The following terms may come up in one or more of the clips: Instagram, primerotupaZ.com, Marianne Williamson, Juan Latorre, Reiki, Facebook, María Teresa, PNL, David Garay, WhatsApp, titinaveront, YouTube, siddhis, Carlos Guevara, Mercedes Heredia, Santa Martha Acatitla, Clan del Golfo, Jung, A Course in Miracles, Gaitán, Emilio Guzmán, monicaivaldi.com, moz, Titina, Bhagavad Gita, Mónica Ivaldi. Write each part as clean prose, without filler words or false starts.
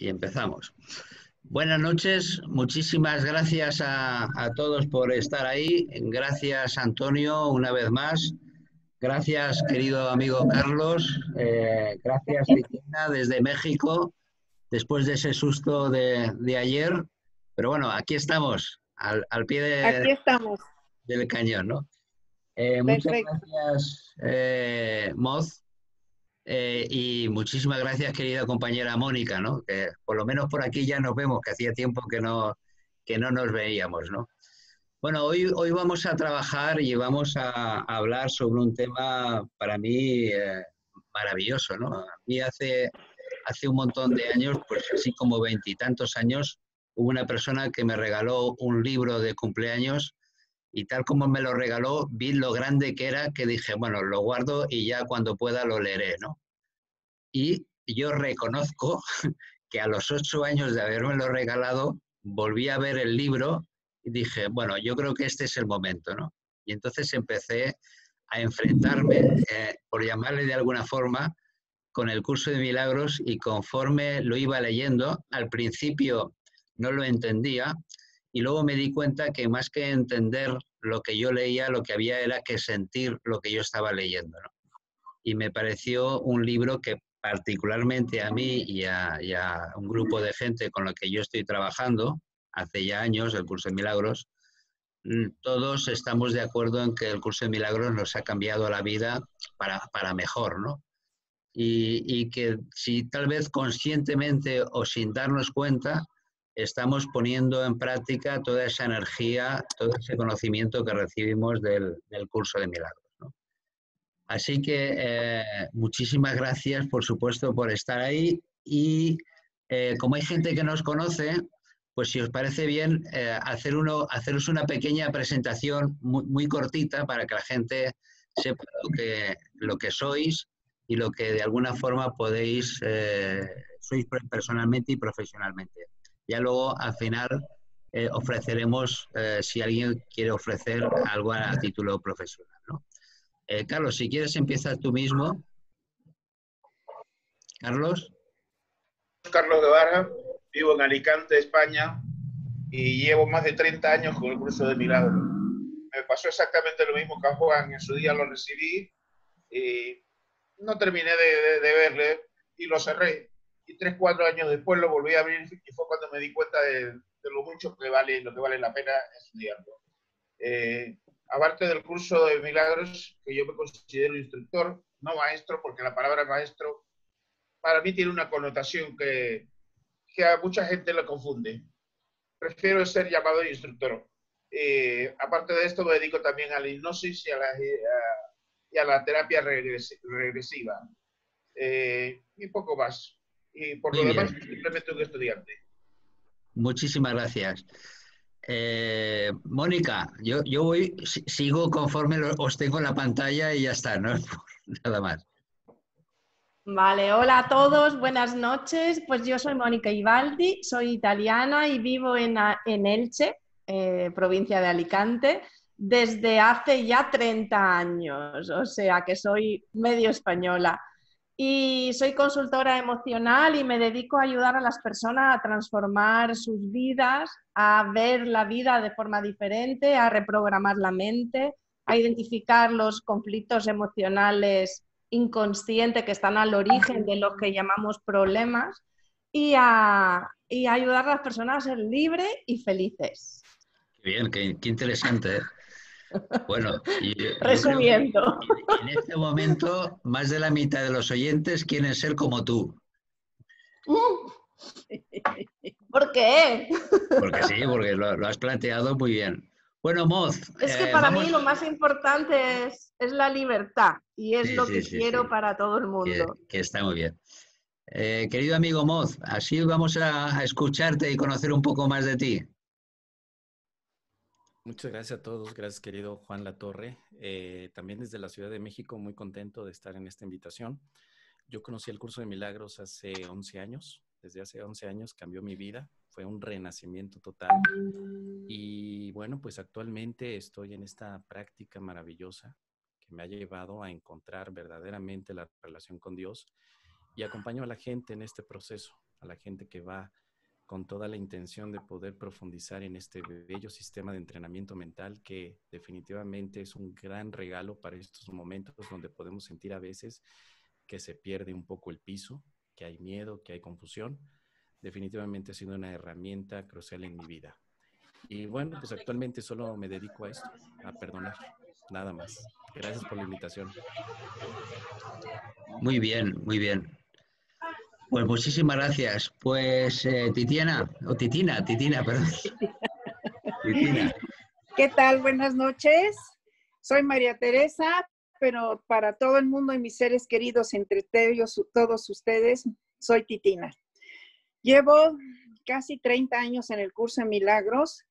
Y empezamos. Buenas noches, muchísimas gracias a todos por estar ahí. Gracias, Antonio, una vez más. Gracias, querido amigo Carlos. Gracias, Titina, desde México, después de ese susto de ayer. Pero bueno, aquí estamos, al pie del cañón, ¿no? Muchas gracias, Moz. Y muchísimas gracias, querida compañera Mónica, ¿no? Que por lo menos por aquí ya nos vemos, que hacía tiempo que no nos veíamos, ¿no? Bueno, hoy vamos a trabajar y vamos a hablar sobre un tema para mí maravilloso, ¿no? A mí hace un montón de años, pues así como veintitantos años, hubo una persona que me regaló un libro de cumpleaños y tal como me lo regaló, vi lo grande que era, que dije, bueno, lo guardo y ya cuando pueda lo leeré, ¿no? Y yo reconozco que a los 8 años de habérmelo regalado, volví a ver el libro y dije, bueno, yo creo que este es el momento, ¿no? Y entonces empecé a enfrentarme, por llamarle de alguna forma, con el curso de milagros, y conforme lo iba leyendo, al principio no lo entendía, y luego me di cuenta que más que entender lo que yo leía, lo que había era que sentir lo que yo estaba leyendo, ¿no? Y me pareció un libro que particularmente a mí y a un grupo de gente con lo que yo estoy trabajando, hace ya años, el curso de milagros, todos estamos de acuerdo en que el curso de milagros nos ha cambiado la vida para mejor, ¿no? Y que si tal vez conscientemente o sin darnos cuenta, estamos poniendo en práctica toda esa energía, todo ese conocimiento que recibimos del curso de milagros, ¿no? Así que muchísimas gracias, por supuesto, por estar ahí. Y como hay gente que nos conoce, pues si os parece bien, haceros una pequeña presentación muy, muy cortita para que la gente sepa lo que sois y lo que de alguna forma podéis, sois personalmente y profesionalmente. Ya luego, al final, ofreceremos, si alguien quiere ofrecer algo a título profesional, ¿no? Carlos, si quieres, empieza tú mismo. Carlos. Carlos Guevara, vivo en Alicante, España, y llevo más de 30 años con el curso de milagros. Me pasó exactamente lo mismo que a Juan, en su día lo recibí, y no terminé de verle, y lo cerré. Y 3 o 4 años después lo volví a abrir y fue cuando me di cuenta de lo mucho que vale, lo que vale la pena estudiarlo. Aparte del curso de milagros, que yo me considero instructor, no maestro, porque la palabra maestro para mí tiene una connotación que a mucha gente la confunde. Prefiero ser llamado instructor. Aparte de esto, me dedico también a la hipnosis y a la terapia regresiva. Y poco más. Y por lo demás, simplemente un estudiante. Muchísimas gracias. Mónica, yo voy, sigo conforme os tengo en la pantalla y ya está, ¿no? Nada más. Vale, hola a todos, buenas noches. Pues yo soy Mónica Ivaldi, soy italiana y vivo en Elche, provincia de Alicante, desde hace ya 30 años, o sea que soy medio española. Y soy consultora emocional y me dedico a ayudar a las personas a transformar sus vidas, a ver la vida de forma diferente, a reprogramar la mente, a identificar los conflictos emocionales inconscientes que están al origen de los que llamamos problemas y a ayudar a las personas a ser libres y felices. Qué bien, qué interesante, ¿eh? Bueno, resumiendo. En este momento, más de la mitad de los oyentes quieren ser como tú. ¿Por qué? Porque sí, porque lo has planteado muy bien. Bueno, Moz. Es que para mí lo más importante es la libertad y es lo que quiero para todo el mundo. Que está muy bien. Querido amigo Moz, así vamos a escucharte y conocer un poco más de ti. Muchas gracias a todos. Gracias, querido Juan Latorre. También desde la Ciudad de México, muy contento de estar en esta invitación. Yo conocí el curso de milagros hace 11 años. Desde hace 11 años cambió mi vida. Fue un renacimiento total. Y bueno, pues actualmente estoy en esta práctica maravillosa que me ha llevado a encontrar verdaderamente la relación con Dios y acompaño a la gente en este proceso. a la gente que va con toda la intención de poder profundizar en este bello sistema de entrenamiento mental que definitivamente es un gran regalo para estos momentos donde podemos sentir a veces que se pierde un poco el piso, que hay miedo, que hay confusión. Definitivamente ha sido una herramienta crucial en mi vida. Y bueno, pues actualmente solo me dedico a esto, a perdonar, nada más. Gracias por la invitación. Muy bien, muy bien. Pues muchísimas gracias. Pues Titina. ¿Qué tal? Buenas noches. Soy María Teresa, pero para todo el mundo y mis seres queridos, entre ellos, todos ustedes, soy Titina. Llevo casi 30 años en el curso de milagros.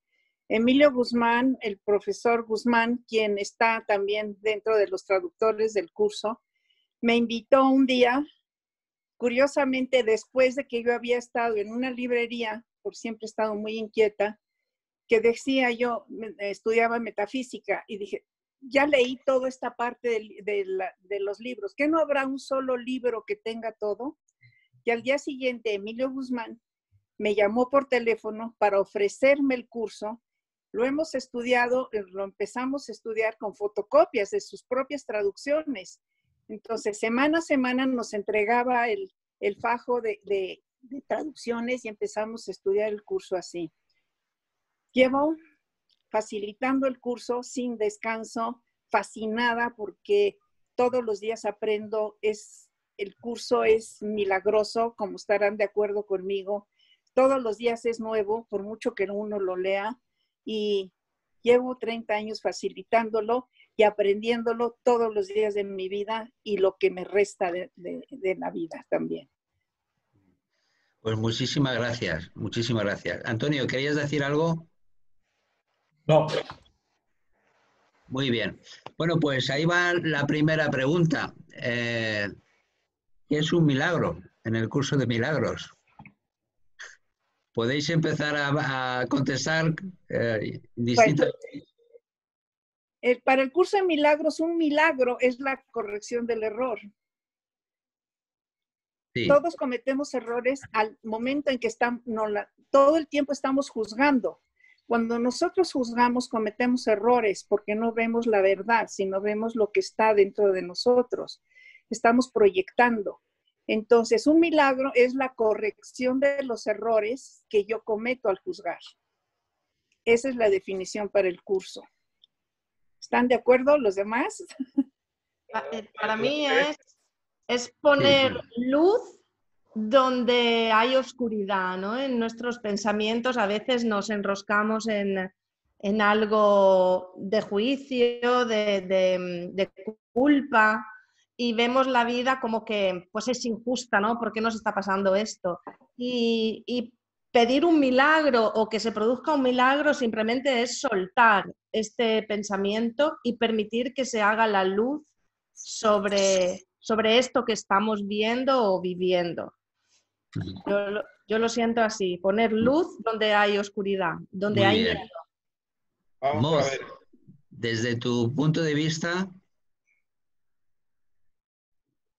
Emilio Guzmán, el profesor Guzmán, quien está también dentro de los traductores del curso, me invitó un día, curiosamente después de que yo había estado en una librería, por siempre he estado muy inquieta, que decía yo, estudiaba metafísica y dije, ya leí toda esta parte de los libros, ¿qué no habrá un solo libro que tenga todo? Y al día siguiente Emilio Guzmán me llamó por teléfono para ofrecerme el curso. Lo hemos estudiado, lo empezamos a estudiar con fotocopias de sus propias traducciones. Entonces, semana a semana nos entregaba el fajo de traducciones y empezamos a estudiar el curso así. Llevo facilitando el curso sin descanso, fascinada porque todos los días aprendo. El curso es milagroso, como estarán de acuerdo conmigo. Todos los días es nuevo, por mucho que uno lo lea. Y llevo 30 años facilitándolo y aprendiéndolo todos los días de mi vida y lo que me resta de la vida también. Pues muchísimas gracias, muchísimas gracias. Antonio, ¿querías decir algo? No. Muy bien. Bueno, pues ahí va la primera pregunta. ¿Qué es un milagro en el curso de milagros? Podéis empezar a contestar distintos... Bueno. Para el curso de milagros, un milagro es la corrección del error. Sí. Todos cometemos errores al momento en que todo el tiempo estamos juzgando. Cuando nosotros juzgamos, cometemos errores porque no vemos la verdad, sino vemos lo que está dentro de nosotros. Estamos proyectando. Entonces, un milagro es la corrección de los errores que yo cometo al juzgar. Esa es la definición para el curso. ¿Están de acuerdo los demás? Para mí es poner luz donde hay oscuridad, ¿no? En nuestros pensamientos a veces nos enroscamos en algo de juicio, de culpa, y vemos la vida como que pues es injusta, ¿no? ¿Por qué nos está pasando esto? Y pedir un milagro o que se produzca un milagro simplemente es soltar este pensamiento y permitir que se haga la luz sobre esto que estamos viendo o viviendo. Yo lo siento así, poner luz donde hay oscuridad, donde hay miedo. Vamos a ver. Desde tu punto de vista...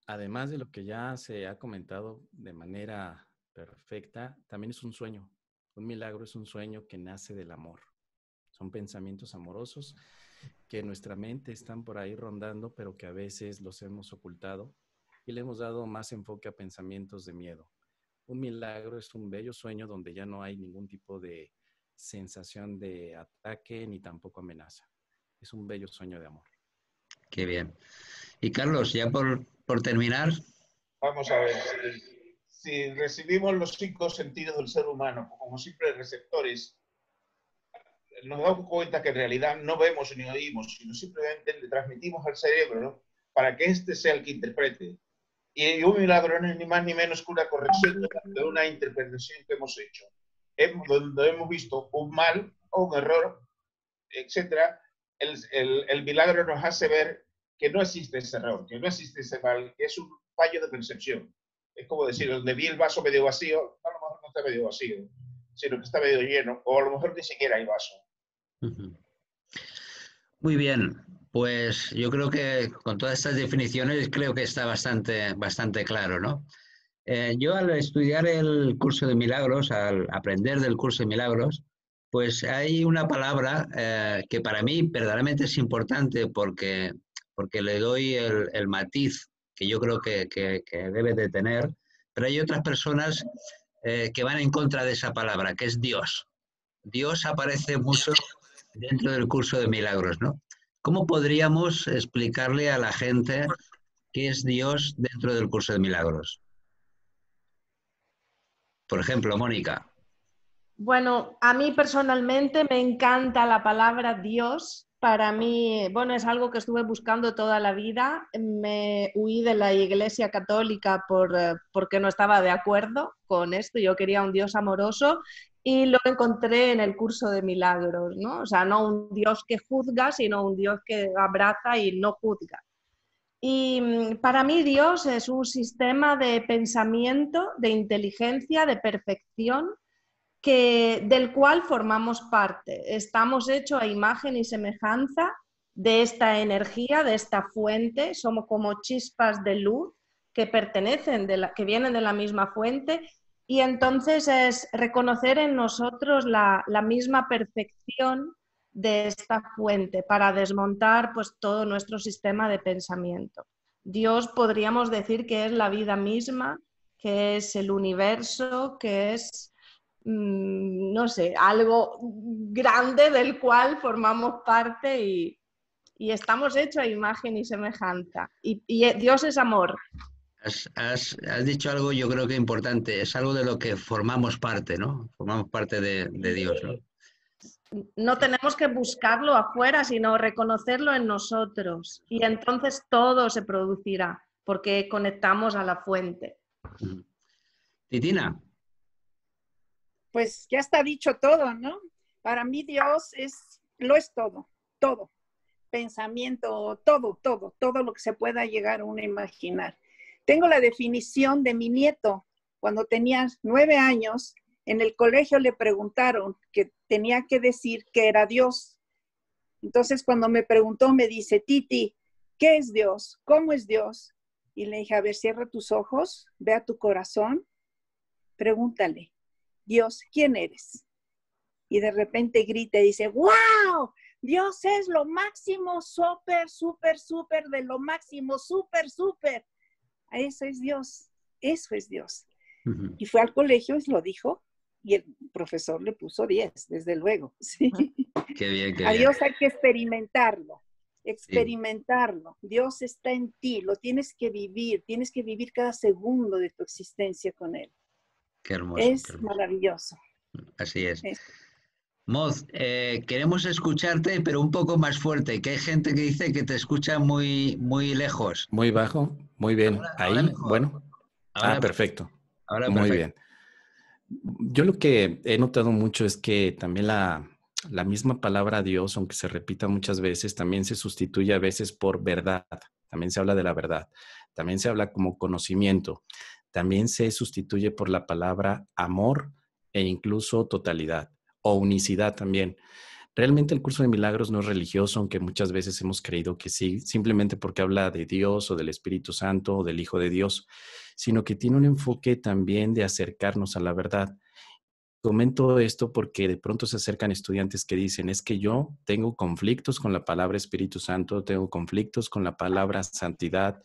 Además de lo que ya se ha comentado de manera... perfecta, también es un sueño. Un milagro es un sueño que nace del amor. Son pensamientos amorosos que en nuestra mente están por ahí rondando, pero que a veces los hemos ocultado y le hemos dado más enfoque a pensamientos de miedo. Un milagro es un bello sueño donde ya no hay ningún tipo de sensación de ataque ni tampoco amenaza. Es un bello sueño de amor. Qué bien. Y Carlos, ya por terminar. Vamos a ver. Si recibimos los 5 sentidos del ser humano como simples receptores, nos damos cuenta que en realidad no vemos ni oímos, sino simplemente le transmitimos al cerebro para que éste sea el que interprete. Y un milagro no es ni más ni menos que una corrección de una interpretación que hemos hecho. Donde hemos visto un mal o un error, etc., el milagro nos hace ver que no existe ese error, que no existe ese mal, que es un fallo de percepción. Es como decir, donde vi el vaso medio vacío, a lo mejor no está medio vacío, sino que está medio lleno, o a lo mejor ni siquiera hay vaso. Muy bien, pues yo creo que con todas estas definiciones creo que está bastante claro, ¿no? Yo al estudiar el curso de milagros, al aprender del curso de milagros, pues hay una palabra que para mí verdaderamente es importante porque le doy el matiz que yo creo que debe de tener, pero hay otras personas que van en contra de esa palabra, que es Dios. Dios aparece mucho dentro del curso de milagros, ¿no? ¿Cómo podríamos explicarle a la gente qué es Dios dentro del curso de milagros? Por ejemplo, Mónica. Bueno, a mí personalmente me encanta la palabra Dios. Para mí, bueno, es algo que estuve buscando toda la vida. Me huí de la Iglesia Católica porque no estaba de acuerdo con esto. Yo quería un Dios amoroso y lo encontré en el curso de milagros, ¿no? O sea, no un Dios que juzga, sino un Dios que abraza y no juzga. Y para mí Dios es un sistema de pensamiento, de inteligencia, de perfección, del cual formamos parte. Estamos hechos a imagen y semejanza de esta energía, de esta fuente. Somos como chispas de luz que vienen de la misma fuente. Y entonces es reconocer en nosotros la misma perfección de esta fuente para desmontar pues todo nuestro sistema de pensamiento. Dios podríamos decir que es la vida misma, que es el universo, que es, no sé, algo grande del cual formamos parte y estamos hechos a imagen y semejanza. Y Dios es amor. Has dicho algo yo creo que importante, es algo de lo que formamos parte, ¿no? Formamos parte de Dios, ¿no? No tenemos que buscarlo afuera, sino reconocerlo en nosotros. Y entonces todo se producirá, porque conectamos a la fuente. Titina. Pues ya está dicho todo, ¿no? Para mí Dios lo es todo, todo. Pensamiento, todo lo que se pueda llegar a uno a imaginar. Tengo la definición de mi nieto. Cuando tenía 9 años, en el colegio le preguntaron que tenía que decir que era Dios. Entonces cuando me preguntó, me dice, Titi, ¿qué es Dios? ¿Cómo es Dios? Y le dije, a ver, cierra tus ojos, ve a tu corazón, pregúntale, Dios, ¿quién eres? Y de repente grita y dice, ¡wow! Dios es lo máximo, súper, de lo máximo, súper. Eso es Dios, eso es Dios. Uh-huh. Y fue al colegio y lo dijo. Y el profesor le puso 10, desde luego. Sí. Qué bien, qué bien. A Dios hay que experimentarlo. Sí. Dios está en ti, lo tienes que vivir cada segundo de tu existencia con Él. Qué hermoso. Es maravilloso. Así es. Moz, queremos escucharte, pero un poco más fuerte, que hay gente que dice que te escucha muy, muy lejos. Muy bajo, muy bien. Ahí, bueno. Ah, perfecto. Ahora perfecto. Muy bien. Yo lo que he notado mucho es que también la misma palabra Dios, aunque se repita muchas veces, también se sustituye a veces por verdad. También se habla de la verdad. También se habla como conocimiento. También se sustituye por la palabra amor e incluso totalidad o unicidad también. Realmente el curso de milagros no es religioso, aunque muchas veces hemos creído que sí, simplemente porque habla de Dios o del Espíritu Santo o del Hijo de Dios, sino que tiene un enfoque también de acercarnos a la verdad. Comento esto porque de pronto se acercan estudiantes que dicen, es que yo tengo conflictos con la palabra Espíritu Santo, tengo conflictos con la palabra santidad.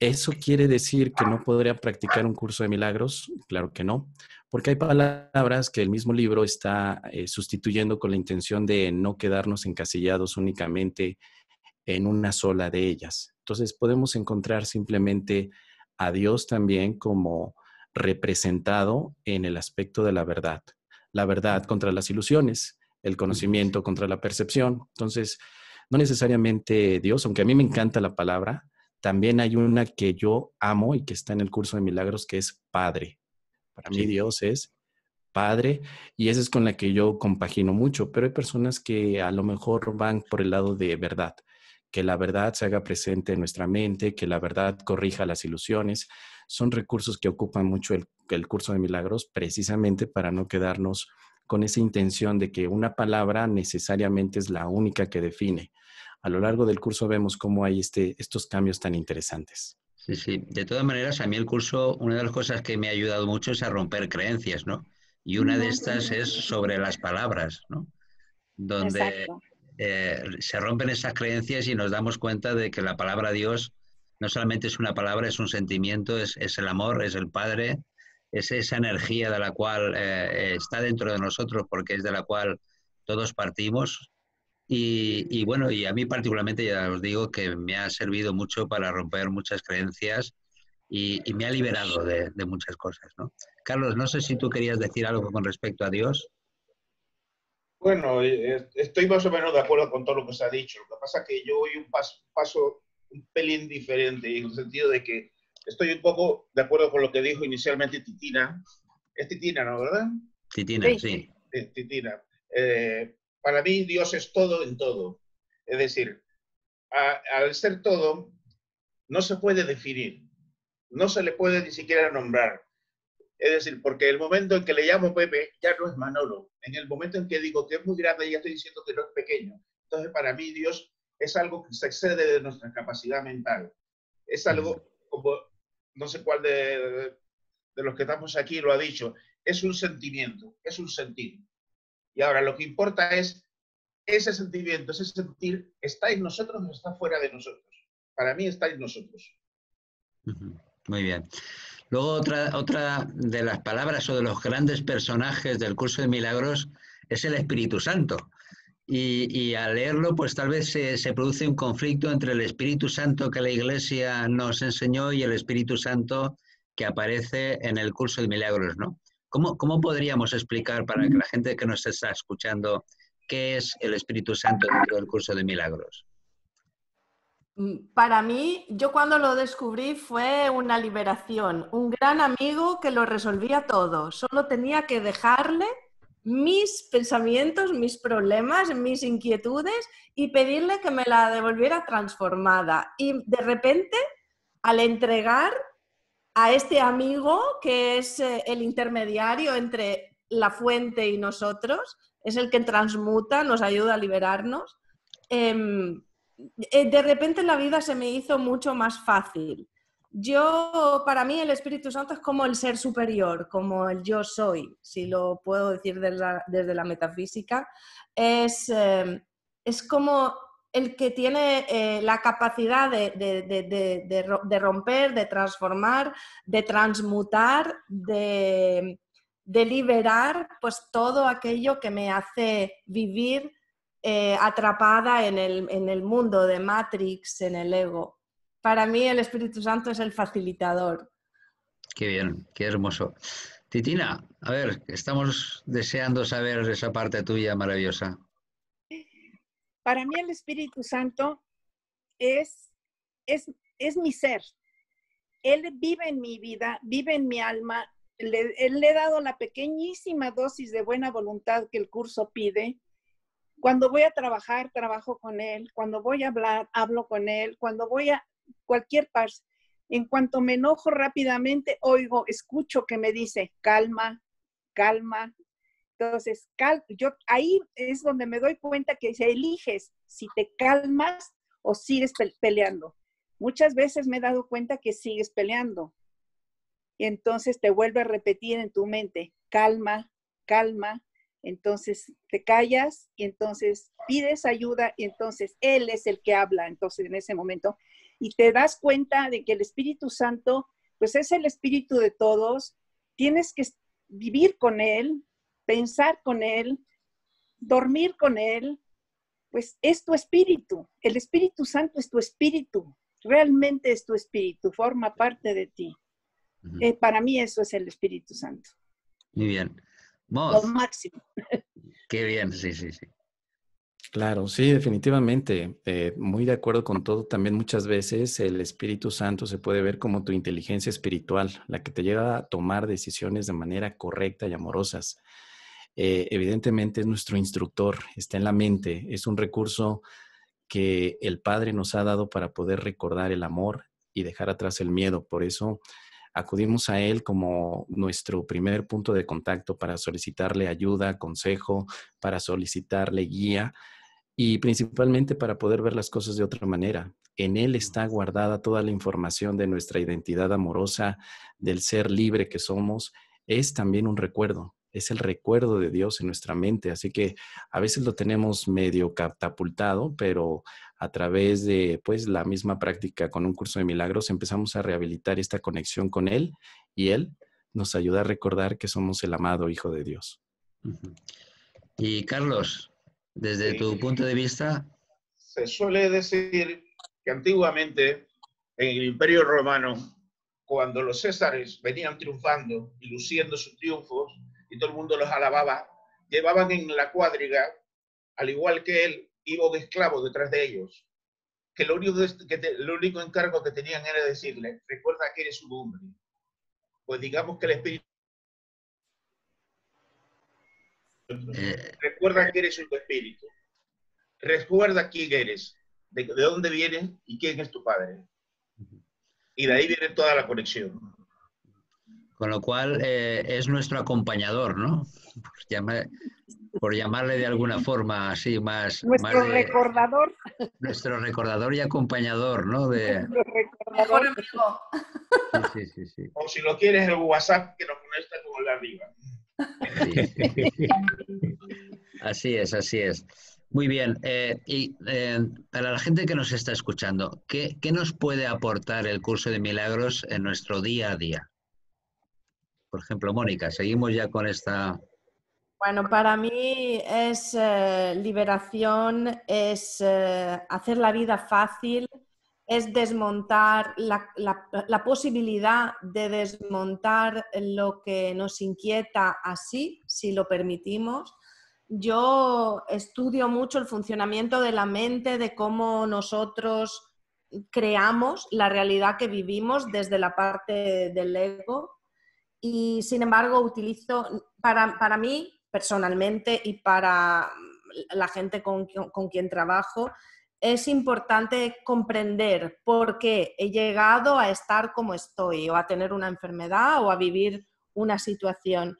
¿Eso quiere decir que no podría practicar un curso de milagros? Claro que no, porque hay palabras que el mismo libro está sustituyendo con la intención de no quedarnos encasillados únicamente en una sola de ellas. Entonces podemos encontrar simplemente a Dios también como representado en el aspecto de la verdad contra las ilusiones, el conocimiento contra la percepción. Entonces, no necesariamente Dios, aunque a mí me encanta la palabra, también hay una que yo amo y que está en el curso de milagros que es Padre. Para mí Dios es Padre y esa es con la que yo compagino mucho, pero hay personas que a lo mejor van por el lado de verdad. Que la verdad se haga presente en nuestra mente, que la verdad corrija las ilusiones. Son recursos que ocupan mucho el curso de milagros precisamente para no quedarnos con esa intención de que una palabra necesariamente es la única que define. a lo largo del curso vemos cómo hay estos cambios tan interesantes. Sí, sí. De todas maneras, a mí el curso, una de las cosas que me ha ayudado mucho es a romper creencias, ¿no? Y una de estas es sobre las palabras, ¿no? Donde se rompen esas creencias y nos damos cuenta de que la palabra Dios no solamente es una palabra, es un sentimiento, es el amor, es el Padre, es esa energía de la cual está dentro de nosotros porque es de la cual todos partimos. Y bueno, y a mí particularmente ya os digo que me ha servido mucho para romper muchas creencias y me ha liberado de muchas cosas, ¿no? Carlos, no sé si tú querías decir algo con respecto a Dios. Bueno, estoy más o menos de acuerdo con todo lo que se ha dicho. Lo que pasa es que yo voy un paso un pelín diferente, en el sentido de que estoy un poco de acuerdo con lo que dijo inicialmente Titina. Es Titina, ¿no? ¿Verdad? Titina, sí. Titina. Para mí Dios es todo en todo. Es decir, al ser todo, no se puede definir. No se le puede ni siquiera nombrar. Es decir, porque el momento en que le llamo Pepe ya no es Manolo. En el momento en que digo que es muy grande ya estoy diciendo que no es pequeño. Entonces para mí Dios es algo que se excede de nuestra capacidad mental. Es algo como, no sé cuál de los que estamos aquí lo ha dicho, es un sentimiento, es un sentir. Y ahora lo que importa es, ese sentimiento, ese sentir, ¿está en nosotros o está fuera de nosotros? Para mí está en nosotros. Muy bien. Luego otra de las palabras o de los grandes personajes del curso de milagros es el Espíritu Santo. Y al leerlo, pues tal vez se produce un conflicto entre el Espíritu Santo que la Iglesia nos enseñó y el Espíritu Santo que aparece en el curso de milagros, ¿no? ¿Cómo podríamos explicar para que la gente que nos está escuchando qué es el Espíritu Santo dentro del curso de milagros? Para mí, yo cuando lo descubrí fue una liberación, un gran amigo que lo resolvía todo, solo tenía que dejarle mis pensamientos, mis problemas, mis inquietudes y pedirle que me la devolviera transformada. Y de repente, al entregar a este amigo que es el intermediario entre la fuente y nosotros, es el que transmuta, nos ayuda a liberarnos, de repente la vida se me hizo mucho más fácil. Para mí el Espíritu Santo es como el ser superior, como el yo soy, si lo puedo decir desde la metafísica. Es como el que tiene la capacidad de romper, de transformar, de transmutar, de liberar, pues todo aquello que me hace vivir atrapada en el mundo de Matrix, en el ego. Para mí el Espíritu Santo es el facilitador. Qué bien, qué hermoso. Titina, a ver, estamos deseando saber esa parte tuya maravillosa. Para mí el Espíritu Santo es mi ser. Él vive en mi vida, vive en mi alma. Le he dado la pequeñísima dosis de buena voluntad que el curso pide. Cuando voy a trabajar, trabajo con él. Cuando voy a hablar, hablo con él. Cuando voy a cualquier parte, en cuanto me enojo rápidamente, escucho que me dice, calma, calma. Entonces, yo ahí es donde me doy cuenta que eliges si te calmas o sigues peleando. Muchas veces me he dado cuenta que sigues peleando. Y entonces te vuelve a repetir en tu mente, calma, calma. Entonces te callas y entonces pides ayuda y entonces él es el que habla. Entonces en ese momento... Y te das cuenta de que el Espíritu Santo, pues es el Espíritu de todos. Tienes que vivir con él, pensar con él, dormir con él. Pues es tu espíritu. El Espíritu Santo es tu espíritu. Realmente es tu espíritu. Forma parte de ti. Para mí eso es el Espíritu Santo. Muy bien. Lo máximo. Qué bien, sí, sí, sí. Claro, sí, definitivamente. Muy de acuerdo con todo. También muchas veces el Espíritu Santo se puede ver como tu inteligencia espiritual, la que te lleva a tomar decisiones de manera correcta y amorosas. Evidentemente es nuestro instructor, está en la mente. Es un recurso que el Padre nos ha dado para poder recordar el amor y dejar atrás el miedo. Por eso acudimos a él como nuestro primer punto de contacto para solicitarle ayuda, consejo, para solicitarle guía. y principalmente para poder ver las cosas de otra manera. En Él está guardada toda la información de nuestra identidad amorosa, del ser libre que somos. Es también un recuerdo, es el recuerdo de Dios en nuestra mente. Así que a veces lo tenemos medio catapultado, pero a través de la misma práctica con un curso de milagros empezamos a rehabilitar esta conexión con Él, y Él nos ayuda a recordar que somos el amado Hijo de Dios. Y Carlos, desde tu punto de vista... Se suele decir que antiguamente en el Imperio Romano, cuando los césares venían triunfando y luciendo sus triunfos y todo el mundo los alababa, llevaban en la cuadriga, al igual que él, iba un esclavo detrás de ellos, que lo único encargo que tenían era decirle: recuerda que eres un hombre. Pues digamos que el espíritu... Recuerda que eres un espíritu. Recuerda quién eres, de dónde vienes y quién es tu padre. Y de ahí viene toda la conexión. Con lo cual es nuestro acompañador, ¿no? Por llamarle de alguna forma así más... Nuestro recordador. Nuestro recordador y acompañador, ¿no? Mejor amigo. Sí. O si lo quieres, el WhatsApp que nos conecta con el de arriba. Sí. Así es, así es. Muy bien. Para la gente que nos está escuchando, ¿qué nos puede aportar el curso de milagros en nuestro día a día? Por ejemplo, Mónica, seguimos ya con esta... Bueno, para mí es liberación, es hacer la vida fácil, es desmontar la posibilidad de desmontar lo que nos inquieta así, si lo permitimos. Yo estudio mucho el funcionamiento de la mente, de cómo nosotros creamos la realidad que vivimos desde la parte del ego, y sin embargo utilizo, para mí personalmente y para la gente con quien trabajo, es importante comprender por qué he llegado a estar como estoy, o a tener una enfermedad, o a vivir una situación.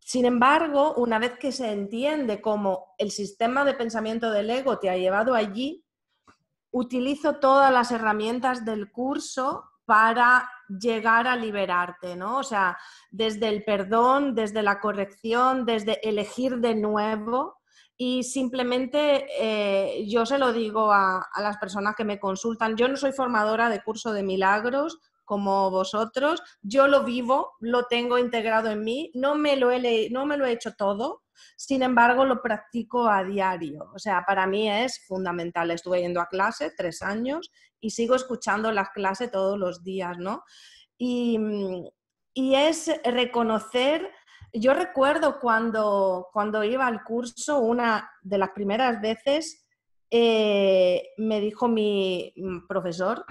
Sin embargo, una vez que se entiende cómo el sistema de pensamiento del ego te ha llevado allí, utilizo todas las herramientas del curso para llegar a liberarte, ¿no? O sea, desde el perdón, desde la corrección, desde elegir de nuevo. Y simplemente yo se lo digo a las personas que me consultan: yo no soy formadora de curso de milagros como vosotros, yo lo vivo, lo tengo integrado en mí, no me lo he hecho todo, sin embargo lo practico a diario. O sea, para mí es fundamental. Estuve yendo a clase 3 años y sigo escuchando las clases todos los días, ¿no? Y es reconocer... Yo recuerdo cuando iba al curso, una de las primeras veces me dijo mi profesor: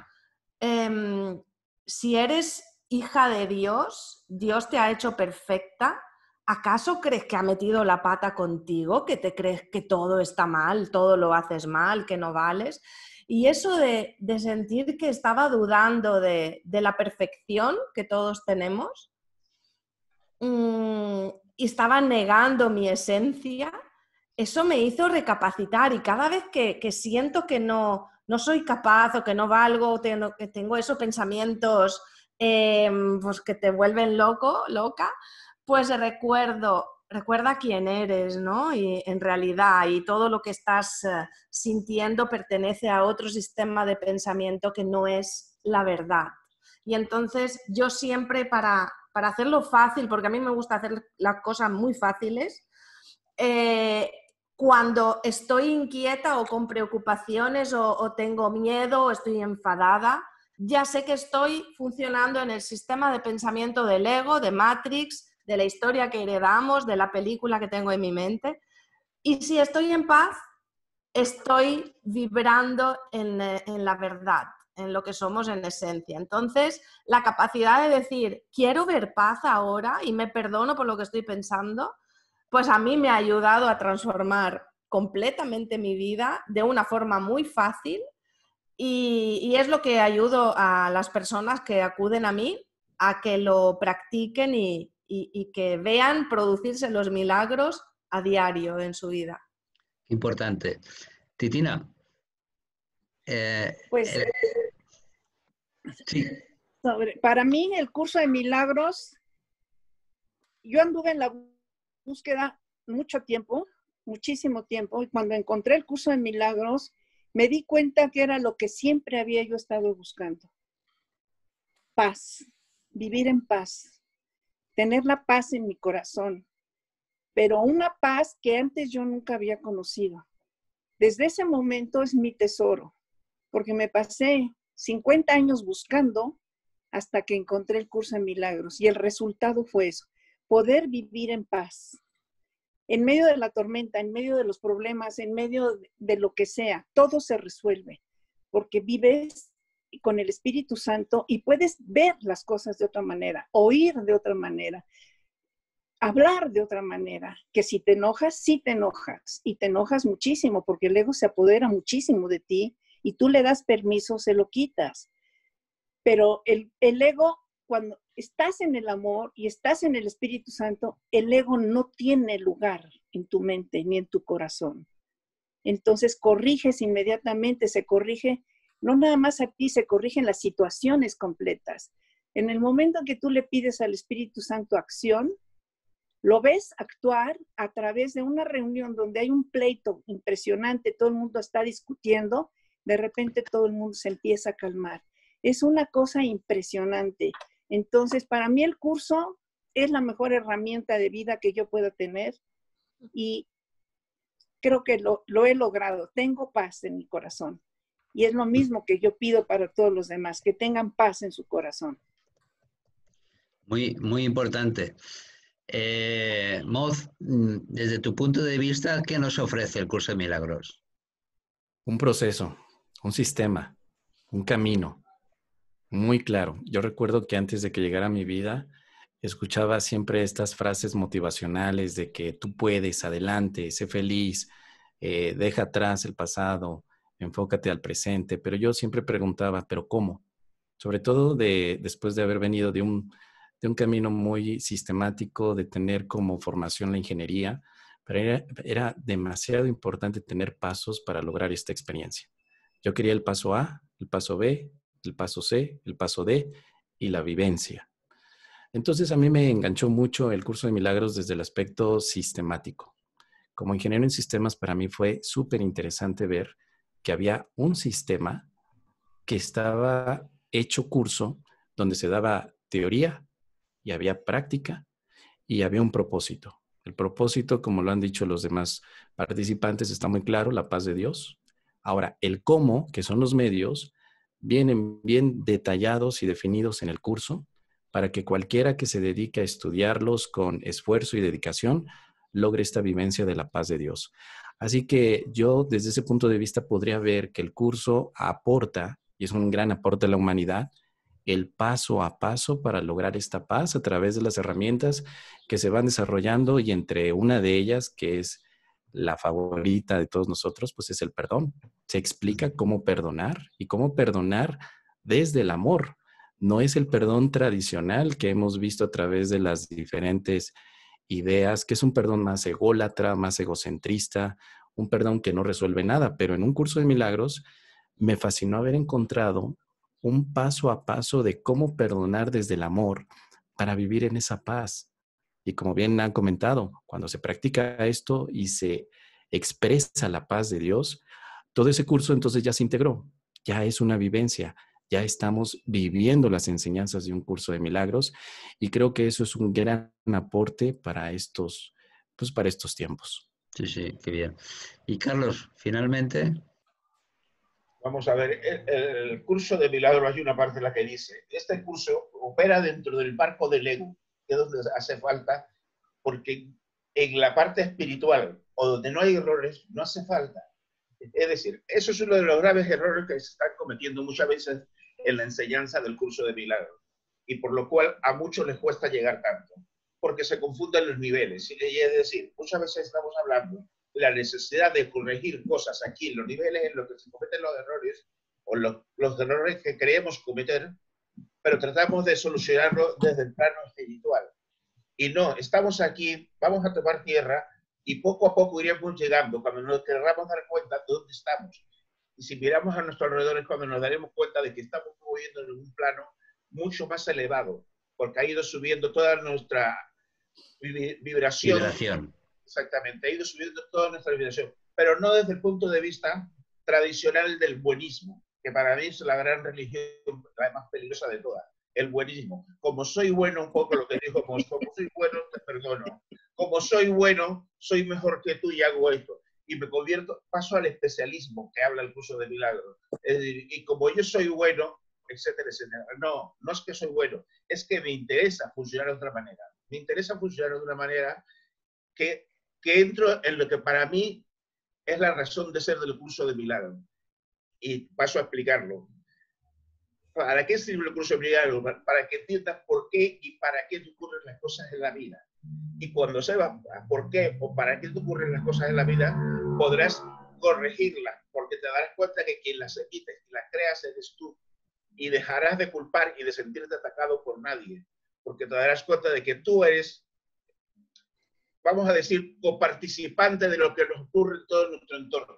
si eres hija de Dios, Dios te ha hecho perfecta, ¿acaso crees que ha metido la pata contigo? ¿Que te crees que todo está mal, todo lo haces mal, que no vales? Y eso de sentir que estaba dudando de la perfección que todos tenemos, y estaba negando mi esencia, eso me hizo recapacitar. Y cada vez que siento que no soy capaz, o que no valgo, que tengo esos pensamientos que te vuelven loca, pues recuerda quién eres, ¿no? Y en realidad, y todo lo que estás sintiendo pertenece a otro sistema de pensamiento que no es la verdad. Y entonces yo siempre, para hacerlo fácil, porque a mí me gusta hacer las cosas muy fáciles, cuando estoy inquieta o con preocupaciones o tengo miedo o estoy enfadada, ya sé que estoy funcionando en el sistema de pensamiento del ego, de Matrix, de la historia que heredamos, de la película que tengo en mi mente. Y si estoy en paz, estoy vibrando en la verdad, en lo que somos en esencia. Entonces, la capacidad de decir: quiero ver paz ahora y me perdono por lo que estoy pensando, pues a mí me ha ayudado a transformar completamente mi vida de una forma muy fácil, y es lo que ayudo a las personas que acuden a mí a que lo practiquen y que vean producirse los milagros a diario en su vida. Importante. Titina. Pues sí. Para mí, el curso de milagros, yo anduve en la búsqueda mucho tiempo, muchísimo tiempo, y cuando encontré el curso de milagros, me di cuenta que era lo que siempre había yo estado buscando. Paz, vivir en paz, tener la paz en mi corazón, pero una paz que antes yo nunca había conocido. Desde ese momento es mi tesoro, porque me pasé 50 años buscando hasta que encontré el curso de milagros, y el resultado fue eso, poder vivir en paz. En medio de la tormenta, en medio de los problemas, en medio de lo que sea, todo se resuelve, porque vives con el Espíritu Santo y puedes ver las cosas de otra manera, oír de otra manera, hablar de otra manera, que si te enojas, sí te enojas, y te enojas muchísimo, porque el ego se apodera muchísimo de ti, y tú le das permiso, se lo quitas. Pero el ego, cuando estás en el amor y estás en el Espíritu Santo, el ego no tiene lugar en tu mente ni en tu corazón. Entonces corriges inmediatamente, se corrige, no nada más a ti, se corrigen las situaciones completas. En el momento que tú le pides al Espíritu Santo acción, lo ves actuar a través de una reunión donde hay un pleito impresionante, todo el mundo está discutiendo, de repente todo el mundo se empieza a calmar. Es una cosa impresionante. Entonces, para mí el curso es la mejor herramienta de vida que yo pueda tener y creo que lo he logrado. Tengo paz en mi corazón y es lo mismo que yo pido para todos los demás, que tengan paz en su corazón. Muy, muy importante. Moz, desde tu punto de vista, ¿qué nos ofrece el curso de milagros? Un proceso, un sistema, un camino. Muy claro. Yo recuerdo que antes de que llegara a mi vida, escuchaba siempre estas frases motivacionales de que tú puedes, adelante, sé feliz, deja atrás el pasado, enfócate al presente. Pero yo siempre preguntaba, ¿pero cómo? Sobre todo después de haber venido de un camino muy sistemático, de tener como formación la ingeniería, pero era demasiado importante tener pasos para lograr esta experiencia. Yo quería el paso A, el paso B, el paso C, el paso D y la vivencia. Entonces a mí me enganchó mucho el curso de milagros desde el aspecto sistemático. Como ingeniero en sistemas, para mí fue súper interesante ver que había un sistema que estaba hecho curso donde se daba teoría y había práctica y había un propósito. El propósito, como lo han dicho los demás participantes, está muy claro, la paz de Dios. Ahora, el cómo, que son los medios, vienen bien detallados y definidos en el curso para que cualquiera que se dedique a estudiarlos con esfuerzo y dedicación logre esta vivencia de la paz de Dios. Así que yo, desde ese punto de vista, podría ver que el curso aporta, y es un gran aporte a la humanidad, el paso a paso para lograr esta paz a través de las herramientas que se van desarrollando, y entre una de ellas, que es la favorita de todos nosotros, pues es el perdón. Se explica cómo perdonar y cómo perdonar desde el amor. No es el perdón tradicional que hemos visto a través de las diferentes ideas, que es un perdón más ególatra, más egocentrista, un perdón que no resuelve nada. Pero en un curso de milagros me fascinó haber encontrado un paso a paso de cómo perdonar desde el amor para vivir en esa paz. Y como bien han comentado, cuando se practica esto y se expresa la paz de Dios, todo ese curso entonces ya se integró, ya es una vivencia, ya estamos viviendo las enseñanzas de un curso de milagros, y creo que eso es un gran aporte para estos tiempos. Sí, sí, qué bien. Y Carlos, finalmente... Vamos a ver, el curso de milagros, hay una parte en la que dice, este curso opera dentro del barco del ego, que es donde hace falta, porque en la parte espiritual, o donde no hay errores, no hace falta. Es decir, eso es uno de los graves errores que se están cometiendo muchas veces en la enseñanza del curso de milagros, y por lo cual a muchos les cuesta llegar tanto, porque se confunden los niveles. Y es decir, muchas veces estamos hablando la necesidad de corregir cosas aquí, en los niveles en los que se cometen los errores, o los errores que creemos cometer, pero tratamos de solucionarlo desde el plano espiritual. Y no, estamos aquí, vamos a tomar tierra, y poco a poco iremos llegando, cuando nos querramos dar cuenta de dónde estamos. Y si miramos a nuestro alrededor es cuando nos daremos cuenta de que estamos moviendo en un plano mucho más elevado, porque ha ido subiendo toda nuestra vibración. Exactamente, ha ido subiendo toda nuestra vibración, pero no desde el punto de vista tradicional del buenismo, que para mí es la gran religión, la más peligrosa de todas, el buenismo. Como soy bueno, un poco lo que dijo Mosco, como soy bueno, te perdono. Como soy bueno, soy mejor que tú y hago esto. Y me convierto, paso al especialismo que habla el curso de milagros. Es decir, y como yo soy bueno, etcétera, etcétera. No, no es que soy bueno, es que me interesa funcionar de otra manera. Me interesa funcionar de una manera que entro en lo que para mí es la razón de ser del curso de milagros. Y paso a explicarlo. ¿Para qué sirve el curso de milagros? Para que entiendas por qué y para qué te ocurren las cosas en la vida. Y cuando sepas por qué o para qué te ocurren las cosas en la vida, podrás corregirlas, porque te darás cuenta que quien las emite y las creas eres tú. Y dejarás de culpar y de sentirte atacado por nadie, porque te darás cuenta de que tú eres, vamos a decir, coparticipante de lo que nos ocurre en todo nuestro entorno.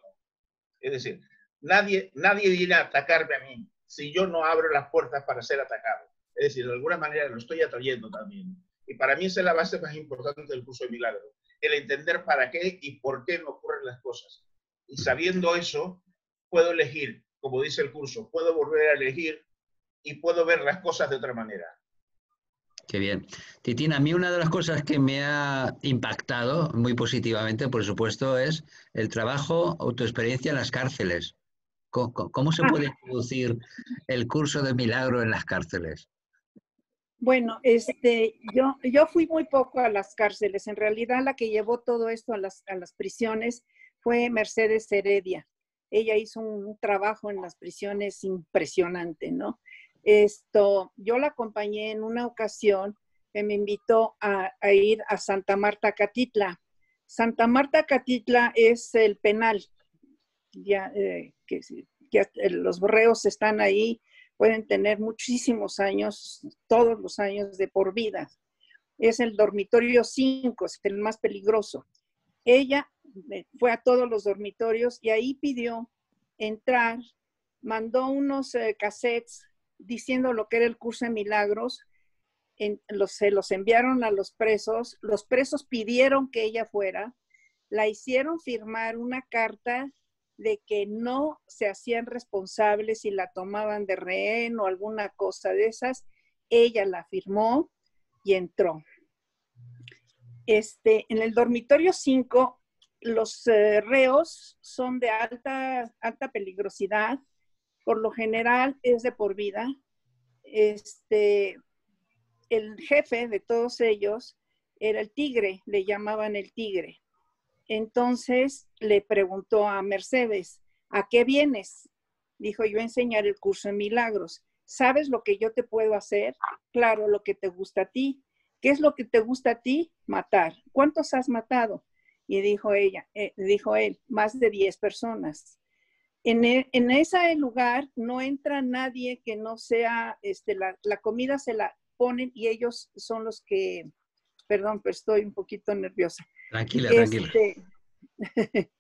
Es decir, nadie viene a atacarme a mí si yo no abro las puertas para ser atacado. Es decir, de alguna manera lo estoy atrayendo también. Y para mí esa es la base más importante del curso de milagros, el entender para qué y por qué me ocurren las cosas. Y sabiendo eso, puedo elegir, como dice el curso, puedo volver a elegir y puedo ver las cosas de otra manera. Qué bien. Titina, a mí una de las cosas que me ha impactado muy positivamente, por supuesto, es el trabajo o tu experiencia en las cárceles. ¿Cómo se puede introducir el curso de milagro en las cárceles? Bueno, yo fui muy poco a las cárceles. En realidad, la que llevó todo esto a las prisiones fue Mercedes Heredia. Ella hizo un trabajo en las prisiones impresionante, ¿no? Yo la acompañé en una ocasión que me invitó a ir a Santa Martha Acatitla. Santa Martha Acatitla es el penal. Ya los borreos están ahí, pueden tener muchísimos años, todos los años de por vida. Es el dormitorio 5, es el más peligroso. Ella fue a todos los dormitorios y ahí pidió entrar, mandó unos cassettes diciendo lo que era el curso de milagros, se los enviaron a los presos pidieron que ella fuera, la hicieron firmar una carta de que no se hacían responsables si la tomaban de rehén o alguna cosa de esas. Ella la firmó y entró. En el dormitorio 5, los reos son de alta peligrosidad. Por lo general es de por vida. El jefe de todos ellos era el tigre, le llamaban el tigre. Entonces le preguntó a Mercedes, ¿a qué vienes? Dijo, yo enseñar el curso de milagros. ¿Sabes lo que yo te puedo hacer? Claro, lo que te gusta a ti. ¿Qué es lo que te gusta a ti? Matar. ¿Cuántos has matado? Y dijo ella, dijo él, más de 10 personas. En ese lugar no entra nadie que no sea, la comida se la ponen y ellos son los que, perdón, pero estoy un poquito nerviosa. Tranquila, tranquila.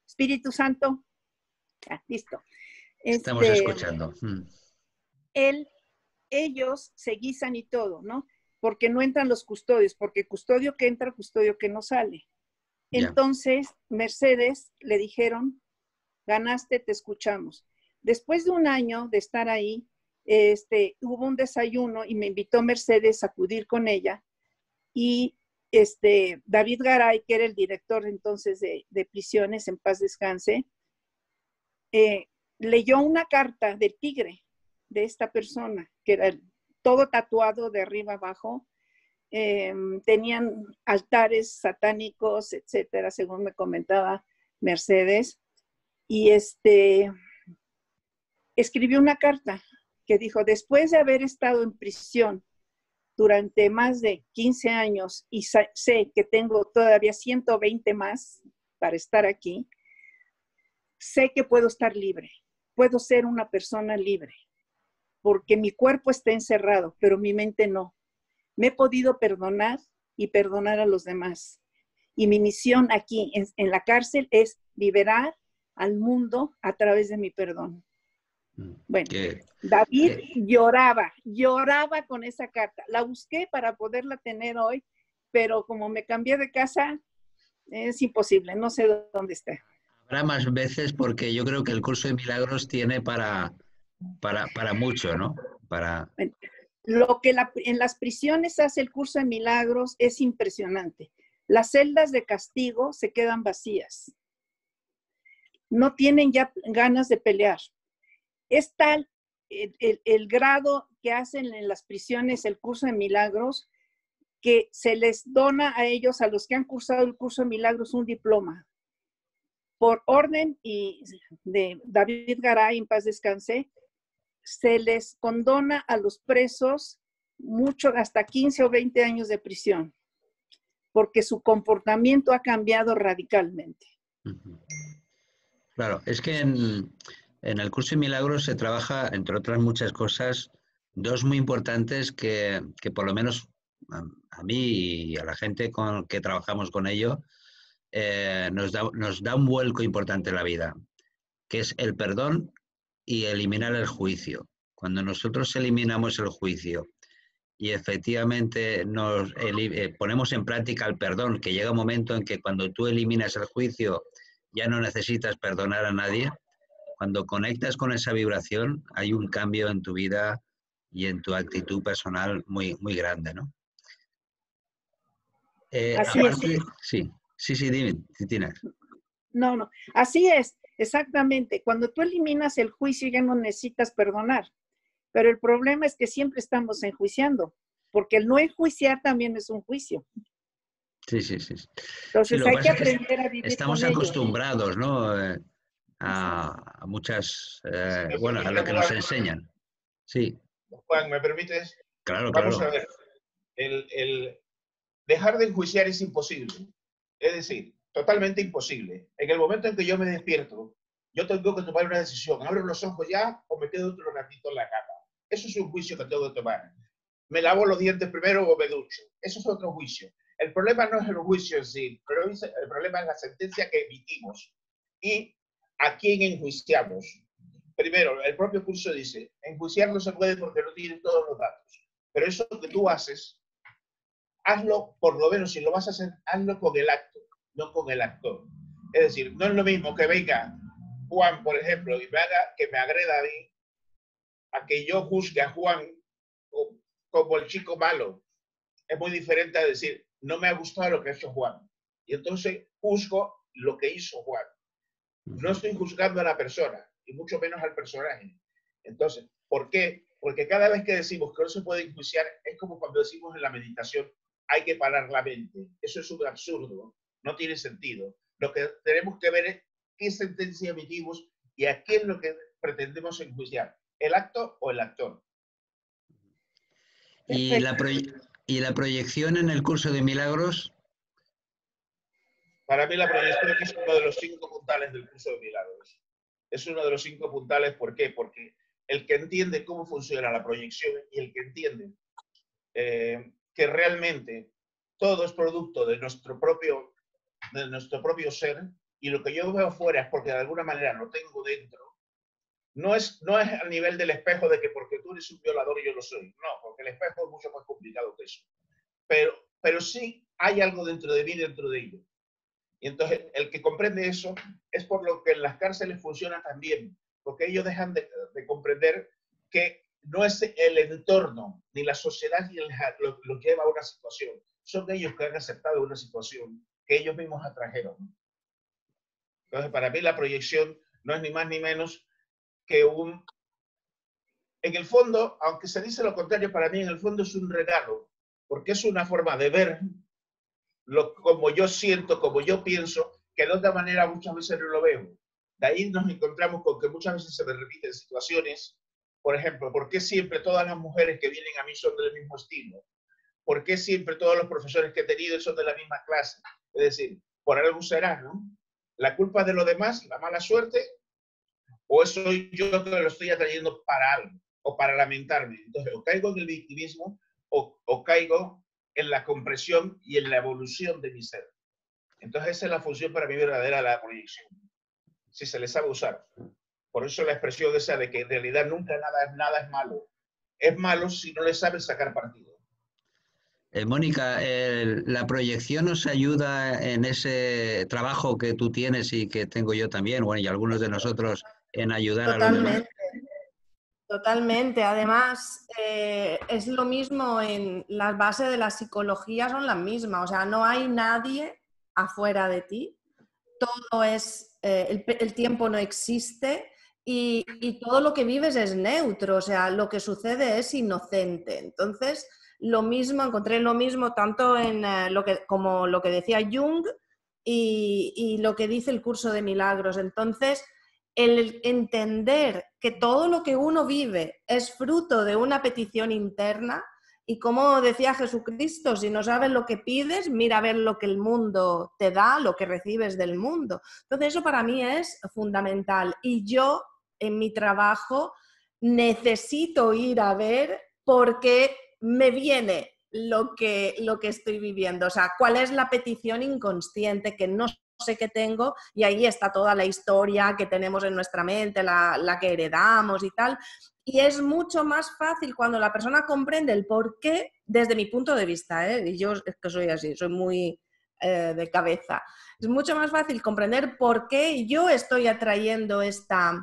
Espíritu Santo. Ah, listo. Estamos escuchando. Ellos se guisan y todo, ¿no? Porque no entran los custodios, porque custodio que entra, custodio que no sale. Entonces, yeah. Mercedes le dijeron, ganaste, te escuchamos. Después de un año de estar ahí, hubo un desayuno y me invitó Mercedes a acudir con ella. Y David Garay, que era el director entonces de prisiones, en paz descanse, leyó una carta del tigre, de esta persona, que era todo tatuado de arriba abajo. Tenían altares satánicos, etcétera, según me comentaba Mercedes. Y escribió una carta que dijo, después de haber estado en prisión durante más de 15 años y sé que tengo todavía 120 más para estar aquí, sé que puedo estar libre, puedo ser una persona libre, porque mi cuerpo está encerrado, pero mi mente no. Me he podido perdonar y perdonar a los demás. Y mi misión aquí en la cárcel es liberar al mundo a través de mi perdón. Bueno, David lloraba con esa carta. La busqué para poderla tener hoy, pero como me cambié de casa, es imposible, no sé dónde está. Habrá más veces porque yo creo que el curso de milagros tiene para mucho, ¿no? Para... Lo que en las prisiones hace el curso de milagros es impresionante. Las celdas de castigo se quedan vacías. No tienen ya ganas de pelear. Es tal el grado que hacen en las prisiones el curso de milagros que se les dona a ellos, a los que han cursado el curso de milagros, un diploma. Por orden de David Garay, en paz descanse, se les condona a los presos mucho, hasta 15 o 20 años de prisión, porque su comportamiento ha cambiado radicalmente. Claro, es que en el curso de milagros se trabaja, entre otras muchas cosas, dos muy importantes que por lo menos a mí y a la gente que trabajamos con ello, nos da un vuelco importante en la vida, que es el perdón y eliminar el juicio. Cuando nosotros eliminamos el juicio y efectivamente nos ponemos en práctica el perdón, que llega un momento en que cuando tú eliminas el juicio ya no necesitas perdonar a nadie, cuando conectas con esa vibración hay un cambio en tu vida y en tu actitud personal muy, muy grande, ¿no? Así aparte, es. Sí, dime, Titina. No, así es, exactamente. Cuando tú eliminas el juicio ya no necesitas perdonar, pero el problema es que siempre estamos enjuiciando, porque el no enjuiciar también es un juicio. Sí. Entonces hay que aprender a vivir con ello. Estamos acostumbrados, ¿no? A muchas, a lo que nos enseñan. Sí. Juan, ¿me permites? Claro. Vamos a ver. El dejar de enjuiciar es imposible. Es decir, totalmente imposible. En el momento en que yo me despierto, yo tengo que tomar una decisión. ¿Abro los ojos ya o me quedo otro ratito en la cama? Eso es un juicio que tengo que tomar. ¿Me lavo los dientes primero o me ducho? Eso es otro juicio. El problema no es el juicio en sí. El problema es la sentencia que emitimos y a quién enjuiciamos. Primero, el propio curso dice, enjuiciar no se puede porque no tienes todos los datos. Pero eso que tú haces, hazlo, por lo menos si lo vas a hacer, hazlo con el acto, no con el actor. Es decir, no es lo mismo que venga Juan, por ejemplo, y me agreda a mí, a que yo juzgue a Juan como el chico malo. Es muy diferente a decir, no me ha gustado lo que ha hecho Juan. Y entonces juzgo lo que hizo Juan. No estoy juzgando a la persona, y mucho menos al personaje. Entonces, ¿por qué? Porque cada vez que decimos que no se puede enjuiciar, es como cuando decimos en la meditación, hay que parar la mente. Eso es un absurdo, no tiene sentido. Lo que tenemos que ver es qué sentencia emitimos y a qué es lo que pretendemos enjuiciar, el acto o el actor. ¿Y la proyección en el curso de milagros? Para mí la proyección es uno de los 5 puntales del curso de milagros. Es uno de los 5 puntales, ¿por qué? Porque el que entiende cómo funciona la proyección y el que entiende que realmente todo es producto de nuestro propio ser, y lo que yo veo fuera es porque de alguna manera lo tengo dentro. No es al nivel del espejo de que porque tú eres un violador yo lo soy. No, porque el espejo es mucho más complicado que eso. Pero sí hay algo dentro de mí, dentro de ello. Y entonces el que comprende eso es por lo que en las cárceles funciona también, porque ellos dejan de comprender que no es el entorno, ni la sociedad ni lo que lleva a una situación. Son ellos que han aceptado una situación que ellos mismos atrajeron. Entonces, para mí la proyección no es ni más ni menos que un... En el fondo, aunque se dice lo contrario, para mí en el fondo es un regalo, porque es una forma de ver como yo siento, como yo pienso, que de otra manera muchas veces no lo veo. De ahí nos encontramos con que muchas veces se me repiten situaciones. Por ejemplo, ¿por qué siempre todas las mujeres que vienen a mí son del mismo estilo? ¿Por qué siempre todos los profesores que he tenido son de la misma clase? Es decir, por algo será, ¿no? ¿La culpa es de los demás, la mala suerte? ¿O soy yo que lo estoy atrayendo para algo? ¿O para lamentarme? Entonces, o caigo en el victimismo o caigo en la compresión y en la evolución de mi ser. Entonces esa es la función para mí verdadera de la proyección, si se le sabe usar. Por eso la expresión esa de que en realidad nunca nada es malo. Es malo si no le sabes sacar partido. Mónica, la proyección nos ayuda en ese trabajo que tú tienes y que tengo yo también, bueno, y algunos de nosotros, en ayudar a los demás. Totalmente. Además, es lo mismo en las bases de la psicología, son las mismas. O sea, no hay nadie afuera de ti. Todo es... el tiempo no existe y todo lo que vives es neutro. O sea, lo que sucede es inocente. Entonces... Lo mismo, encontré lo mismo tanto en como lo que decía Jung y lo que dice el curso de milagros. Entonces, el entender que todo lo que uno vive es fruto de una petición interna y como decía Jesucristo, si no sabes lo que pides, mira a ver lo que el mundo te da, lo que recibes del mundo. Entonces, eso para mí es fundamental. Y yo, en mi trabajo, necesito ir a ver porque... me viene lo que estoy viviendo, o sea, cuál es la petición inconsciente que no sé que tengo y ahí está toda la historia que tenemos en nuestra mente, la que heredamos y tal. Y es mucho más fácil cuando la persona comprende el porqué, desde mi punto de vista, y yo es que soy así, soy muy de cabeza, es mucho más fácil comprender por qué yo estoy atrayendo esta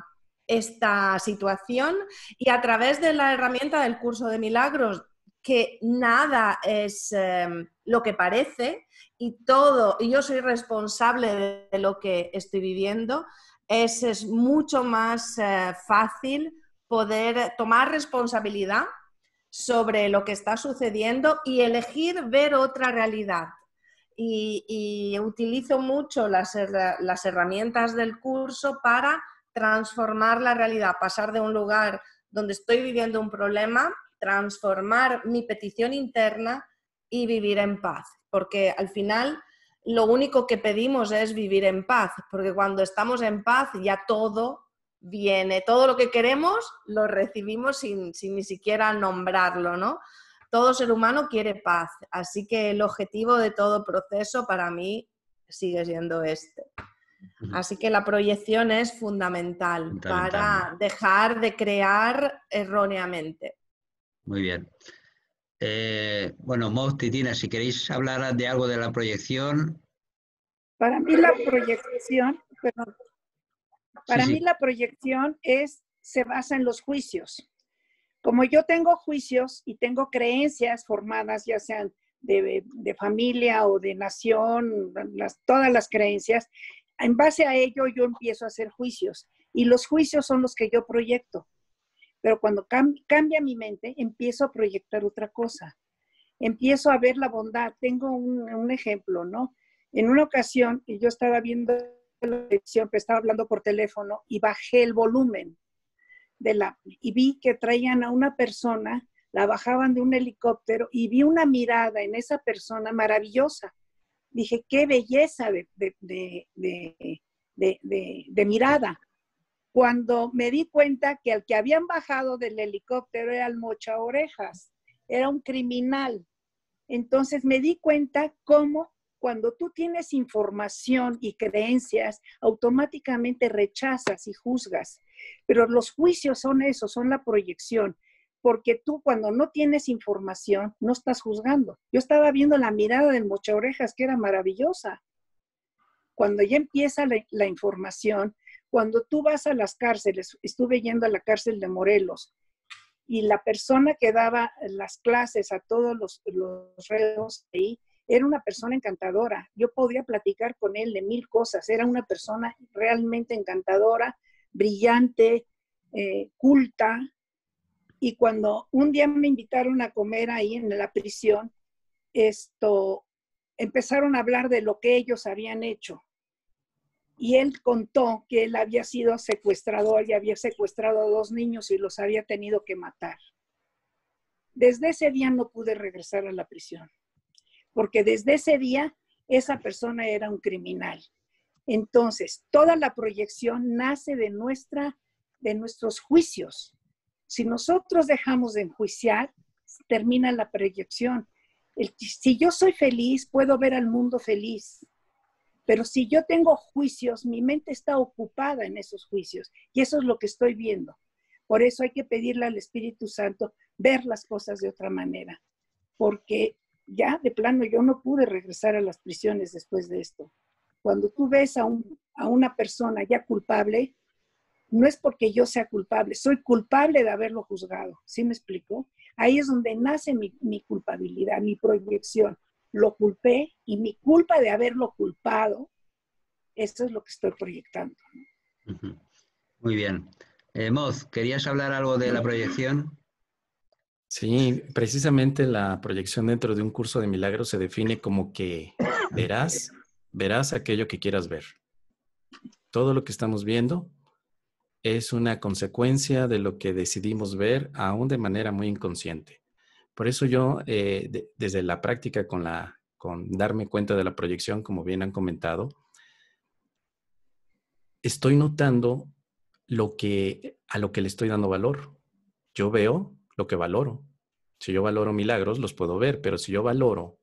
situación y a través de la herramienta del curso de milagros que nada es lo que parece y todo, y yo soy responsable de lo que estoy viviendo, es mucho más fácil poder tomar responsabilidad sobre lo que está sucediendo y elegir ver otra realidad. Y utilizo mucho las herramientas del curso para transformar la realidad, pasar de un lugar donde estoy viviendo un problema, transformar mi petición interna y vivir en paz, porque al final lo único que pedimos es vivir en paz, porque cuando estamos en paz ya todo viene, todo lo que queremos lo recibimos sin ni siquiera nombrarlo, ¿no? Todo ser humano quiere paz, así que el objetivo de todo proceso para mí sigue siendo este. Así que la proyección es fundamental para dejar de crear erróneamente. Muy bien. Bueno, Mónica, Titina, si queréis hablar de algo de la proyección. Para mí la proyección, perdón, para mí la proyección se basa en los juicios. Como yo tengo juicios y tengo creencias formadas, ya sean de familia o de nación, todas las creencias, en base a ello yo empiezo a hacer juicios y los juicios son los que yo proyecto. Pero cuando cambia mi mente, empiezo a proyectar otra cosa. Empiezo a ver la bondad. Tengo un ejemplo, ¿no? En una ocasión yo estaba viendo la televisión, pero estaba hablando por teléfono y bajé el volumen y vi que traían a una persona, la bajaban de un helicóptero y vi una mirada en esa persona maravillosa. Dije, qué belleza de mirada. Cuando me di cuenta que al que habían bajado del helicóptero era el mocha orejas, era un criminal. Entonces me di cuenta cómo cuando tú tienes información y creencias, automáticamente rechazas y juzgas. Pero los juicios son eso, son la proyección. Porque tú cuando no tienes información, no estás juzgando. Yo estaba viendo la mirada del mocha orejas, que era maravillosa. Cuando ya empieza la información, cuando tú vas a las cárceles, estuve yendo a la cárcel de Morelos, y la persona que daba las clases a todos los reos ahí, era una persona encantadora. Yo podía platicar con él de mil cosas. Era una persona realmente encantadora, brillante, culta. Y cuando un día me invitaron a comer ahí en la prisión, empezaron a hablar de lo que ellos habían hecho. Y él contó que él había sido secuestrador y había secuestrado a dos niños y los había tenido que matar. Desde ese día no pude regresar a la prisión, porque desde ese día esa persona era un criminal. Entonces, toda la proyección nace de nuestros juicios. Si nosotros dejamos de enjuiciar, termina la proyección. Si yo soy feliz, puedo ver al mundo feliz. Pero si yo tengo juicios, mi mente está ocupada en esos juicios. Y eso es lo que estoy viendo. Por eso hay que pedirle al Espíritu Santo ver las cosas de otra manera. Porque ya de plano yo no pude regresar a las prisiones después de esto. Cuando tú ves a una persona ya culpable, no es porque yo sea culpable. Soy culpable de haberlo juzgado. ¿Sí me explico? Ahí es donde nace mi culpabilidad, mi proyección. Lo culpé y mi culpa de haberlo culpado, esto es lo que estoy proyectando. Muy bien. Moz, ¿querías hablar algo de la proyección? Sí, precisamente la proyección dentro de un curso de milagros se define como que verás aquello que quieras ver. Todo lo que estamos viendo es una consecuencia de lo que decidimos ver, aún de manera muy inconsciente. Por eso yo, desde la práctica con darme cuenta de la proyección, como bien han comentado, estoy notando a lo que le estoy dando valor. Yo veo lo que valoro. Si yo valoro milagros, los puedo ver, pero si yo valoro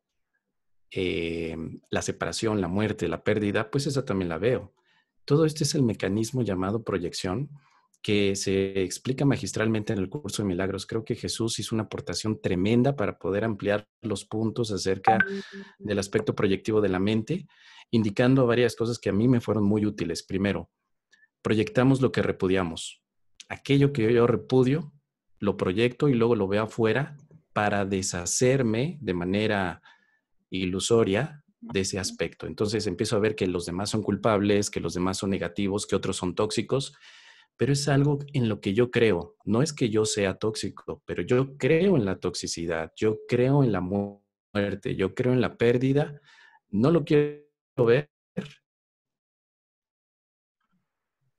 la separación, la muerte, la pérdida, pues esa también la veo. Todo este es el mecanismo llamado proyección, que se explica magistralmente en el curso de milagros. Creo que Jesús hizo una aportación tremenda para poder ampliar los puntos acerca del aspecto proyectivo de la mente, indicando varias cosas que a mí me fueron muy útiles. Primero, proyectamos lo que repudiamos. Aquello que yo repudio, lo proyecto y luego lo veo afuera para deshacerme de manera ilusoria de ese aspecto. Entonces empiezo a ver que los demás son culpables, que los demás son negativos, que otros son tóxicos, pero es algo en lo que yo creo. No es que yo sea tóxico, pero yo creo en la toxicidad, yo creo en la muerte, yo creo en la pérdida. No lo quiero ver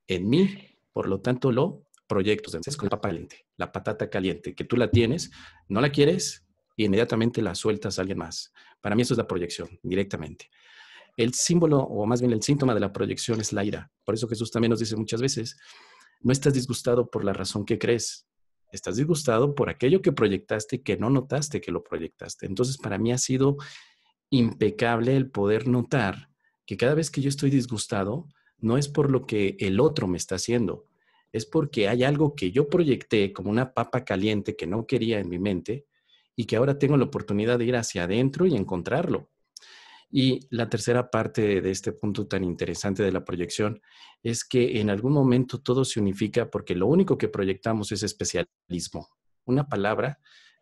en mí, por lo tanto lo proyecto. Entonces, con la papa caliente, la patata caliente, que tú la tienes, no la quieres y inmediatamente la sueltas a alguien más. Para mí eso es la proyección, directamente. El símbolo, o más bien el síntoma de la proyección es la ira. Por eso Jesús también nos dice muchas veces: no estás disgustado por la razón que crees. Estás disgustado por aquello que proyectaste, que no notaste que lo proyectaste. Entonces, para mí ha sido impecable el poder notar que cada vez que yo estoy disgustado, no es por lo que el otro me está haciendo. Es porque hay algo que yo proyecté como una papa caliente que no quería en mi mente y que ahora tengo la oportunidad de ir hacia adentro y encontrarlo. Y la tercera parte de este punto tan interesante de la proyección es que en algún momento todo se unifica, porque lo único que proyectamos es especialismo. Una palabra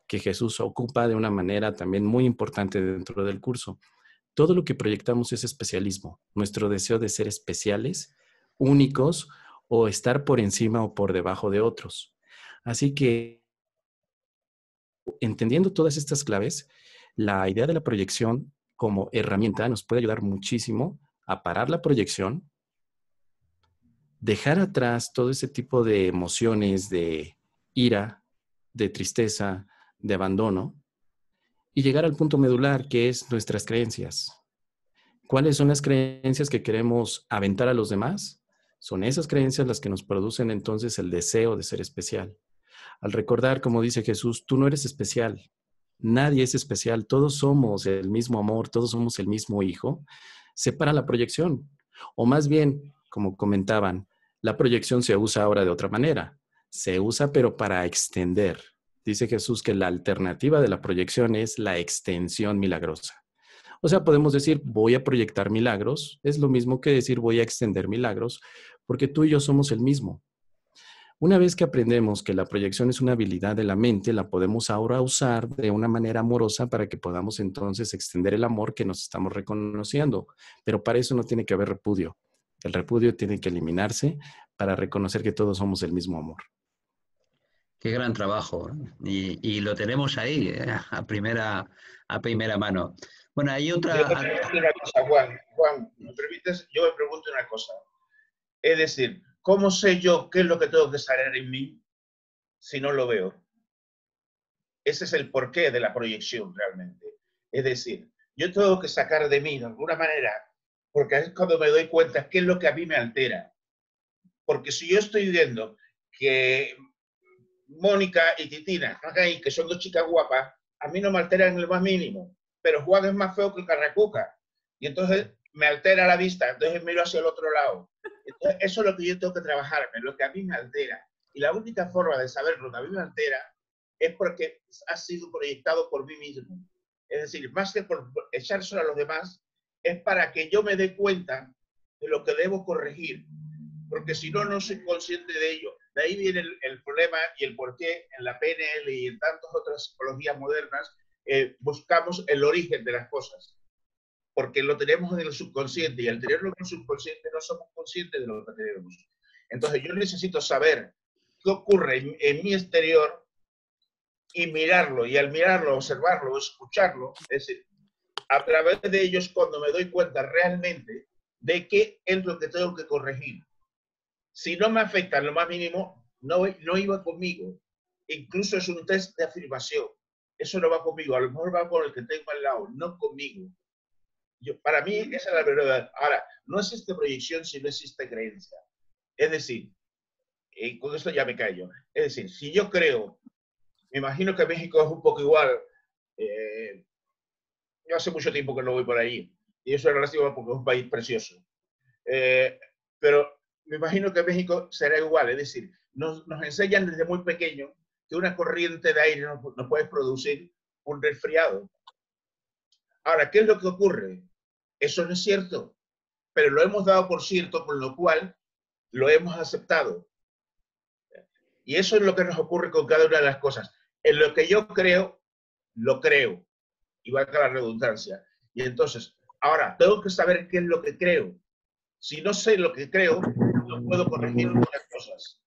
que Jesús ocupa de una manera también muy importante dentro del curso. Todo lo que proyectamos es especialismo. Nuestro deseo de ser especiales, únicos, o estar por encima o por debajo de otros. Así que, entendiendo todas estas claves, la idea de la proyección como herramienta nos puede ayudar muchísimo a parar la proyección, dejar atrás todo ese tipo de emociones de ira, de tristeza, de abandono, y llegar al punto medular, que es nuestras creencias. ¿Cuáles son las creencias que queremos aventar a los demás? Son esas creencias las que nos producen entonces el deseo de ser especial. Al recordar, como dice Jesús, tú no eres especial. Nadie es especial, todos somos el mismo amor, todos somos el mismo hijo. Separa la proyección. O más bien, como comentaban, la proyección se usa ahora de otra manera. Se usa, pero para extender. Dice Jesús que la alternativa de la proyección es la extensión milagrosa. O sea, podemos decir, voy a proyectar milagros. Es lo mismo que decir, voy a extender milagros, porque tú y yo somos el mismo. Una vez que aprendemos que la proyección es una habilidad de la mente, la podemos ahora usar de una manera amorosa para que podamos entonces extender el amor que nos estamos reconociendo. Pero para eso no tiene que haber repudio. El repudio tiene que eliminarse para reconocer que todos somos el mismo amor. Qué gran trabajo. Y lo tenemos ahí, a primera mano. Bueno, hay otra... Yo me pregunto una cosa, Juan, ¿me permites? Yo me pregunto una cosa. Es decir... ¿Cómo sé yo qué es lo que tengo que sanar en mí si no lo veo? Ese es el porqué de la proyección realmente. Es decir, yo tengo que sacar de mí de alguna manera, porque es cuando me doy cuenta qué es lo que a mí me altera. Porque si yo estoy viendo que Mónica y Titina, que son dos chicas guapas, a mí no me alteran en lo más mínimo, pero Juan es más feo que Carracuca. Y entonces me altera la vista, entonces miro hacia el otro lado. Entonces, eso es lo que yo tengo que trabajarme, lo que a mí me altera. Y la única forma de saber lo que a mí me altera es porque ha sido proyectado por mí mismo. Es decir, más que por echárselo a los demás, es para que yo me dé cuenta de lo que debo corregir, porque si no, no soy consciente de ello. De ahí viene el problema y el porqué en la PNL y en tantas otras psicologías modernas buscamos el origen de las cosas, porque lo tenemos en el subconsciente y al tenerlo en el subconsciente no somos conscientes de lo que tenemos. Entonces yo necesito saber qué ocurre en mi exterior y mirarlo, y al mirarlo, observarlo, escucharlo, es decir, a través de ellos cuando me doy cuenta realmente de qué es lo que tengo que corregir. Si no me afecta en lo más mínimo, no iba conmigo. Incluso es un test de afirmación. Eso no va conmigo. A lo mejor va con el que tengo al lado, no conmigo. Para mí esa es la verdad. Ahora, no existe proyección si no existe creencia. Es decir, y con esto ya me callo. Es decir, si yo creo, me imagino que México es un poco igual. Yo hace mucho tiempo que no voy por ahí. Y eso es relativo porque es un país precioso. Pero me imagino que México será igual, es decir, nos enseñan desde muy pequeño que una corriente de aire nos puede producir un resfriado. Ahora, ¿qué es lo que ocurre? Eso no es cierto, pero lo hemos dado por cierto, por lo cual lo hemos aceptado. Y eso es lo que nos ocurre con cada una de las cosas. En lo que yo creo, lo creo. Y valga la redundancia. Y entonces, ahora, tengo que saber qué es lo que creo. Si no sé lo que creo, no puedo corregir muchas cosas.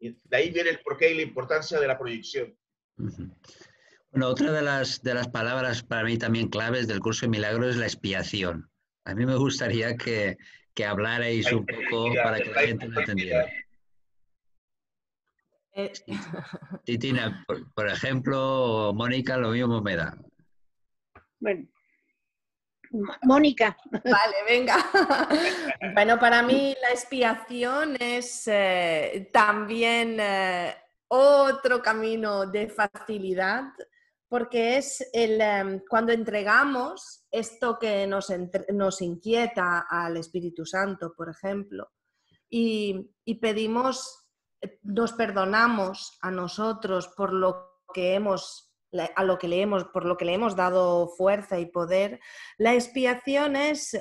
Y de ahí viene el porqué y la importancia de la proyección. Bueno, otra de las palabras para mí también claves del curso de milagros es la expiación. A mí me gustaría que hablarais un poco para que la gente lo entendiera. Titina, por ejemplo, Mónica, lo mismo me da. Bueno. Mónica. Vale, venga. Bueno, para mí la expiación es también otro camino de facilidad, porque es cuando entregamos esto que nos inquieta al Espíritu Santo, por ejemplo, y pedimos, nos perdonamos a nosotros por lo que hemos por lo que le hemos dado fuerza y poder. La expiación es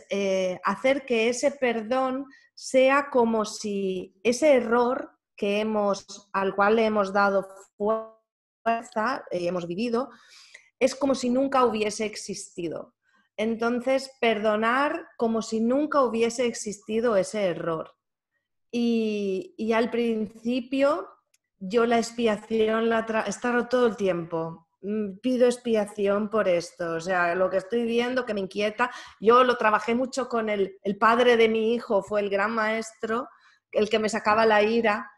hacer que ese perdón sea como si ese error que al cual le hemos dado fuerza y hemos vivido, es como si nunca hubiese existido. Entonces, perdonar como si nunca hubiese existido ese error. Y al principio, yo la expiación estaba todo el tiempo. Pido expiación por esto, o sea, lo que estoy viendo que me inquieta. Yo lo trabajé mucho con el padre de mi hijo, fue el gran maestro, el que me sacaba la ira,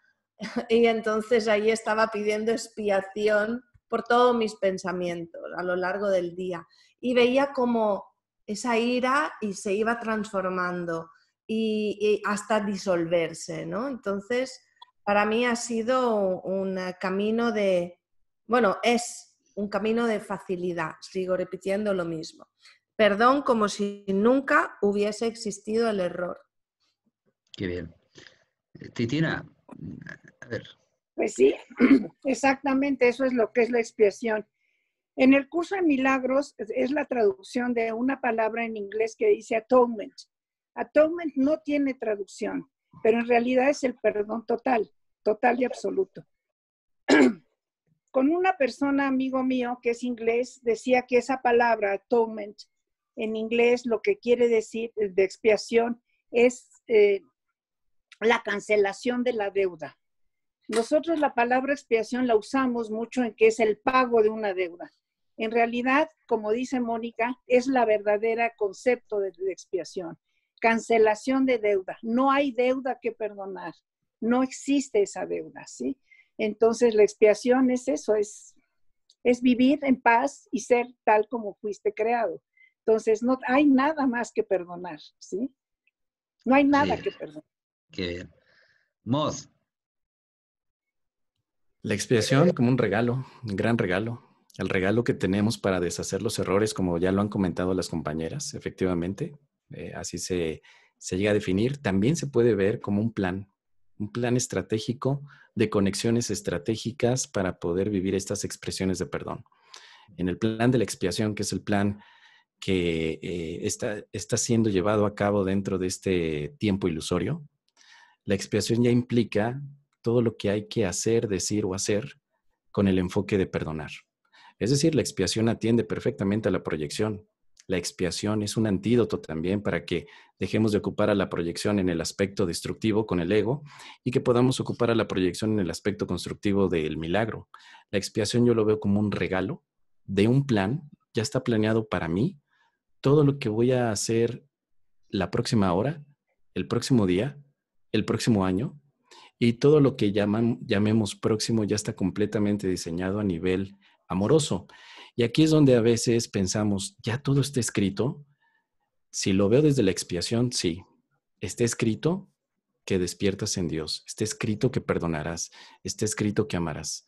y entonces ahí estaba pidiendo expiación por todos mis pensamientos a lo largo del día. Y veía como esa ira se iba transformando y hasta disolverse, ¿no? Entonces, para mí ha sido un camino de... Bueno, es un camino de facilidad, sigo repitiendo lo mismo. Perdón como si nunca hubiese existido el error. Qué bien. Titina, a ver. Pues sí, exactamente eso es lo que es la expiación. En el curso de milagros es la traducción de una palabra en inglés que dice atonement. Atonement no tiene traducción, pero en realidad es el perdón total, total y absoluto. Con una persona, amigo mío, que es inglés, decía que esa palabra, atonement, en inglés lo que quiere decir de expiación es la cancelación de la deuda. Nosotros la palabra expiación la usamos mucho en que es el pago de una deuda. En realidad, como dice Mónica, es la verdadera concepto de expiación. Cancelación de deuda. No hay deuda que perdonar. No existe esa deuda, ¿sí? Entonces, la expiación es eso, es vivir en paz y ser tal como fuiste creado. Entonces, no hay nada más que perdonar, ¿sí? No hay nada que perdonar. Qué bien. Moz. La expiación como un regalo, un gran regalo. El regalo que tenemos para deshacer los errores, como ya lo han comentado las compañeras, efectivamente. así se llega a definir, también se puede ver como un plan estratégico de conexiones estratégicas para poder vivir estas expresiones de perdón. En el plan de la expiación, que es el plan que está siendo llevado a cabo dentro de este tiempo ilusorio, la expiación ya implica todo lo que hay que hacer, decir o hacer con el enfoque de perdonar. Es decir, la expiación atiende perfectamente a la proyección. La expiación es un antídoto también para que dejemos de ocupar a la proyección en el aspecto destructivo con el ego y que podamos ocupar a la proyección en el aspecto constructivo del milagro. La expiación yo lo veo como un regalo de un plan. Ya está planeado para mí todo lo que voy a hacer la próxima hora, el próximo día, el próximo año, y todo lo que llamemos próximo ya está completamente diseñado a nivel amoroso. Y aquí es donde a veces pensamos, ¿ya todo está escrito? Si lo veo desde la expiación, sí. Está escrito que despiertas en Dios. Está escrito que perdonarás. Está escrito que amarás.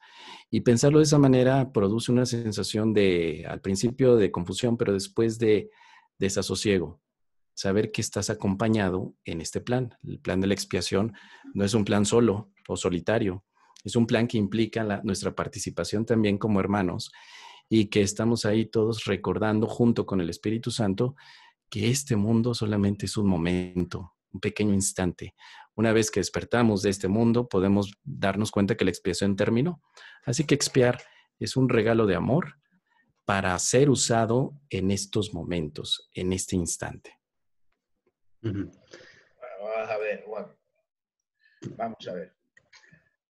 Y pensarlo de esa manera produce una sensación de, al principio de confusión, pero después de desasosiego. Saber que estás acompañado en este plan. El plan de la expiación no es un plan solo o solitario. Es un plan que implica nuestra participación también como hermanos, y que estamos ahí todos recordando junto con el Espíritu Santo que este mundo solamente es un momento, un pequeño instante. Una vez que despertamos de este mundo, podemos darnos cuenta que la expiación terminó. Así que expiar es un regalo de amor para ser usado en estos momentos, en este instante. Bueno, vamos a ver, Juan. Vamos a ver.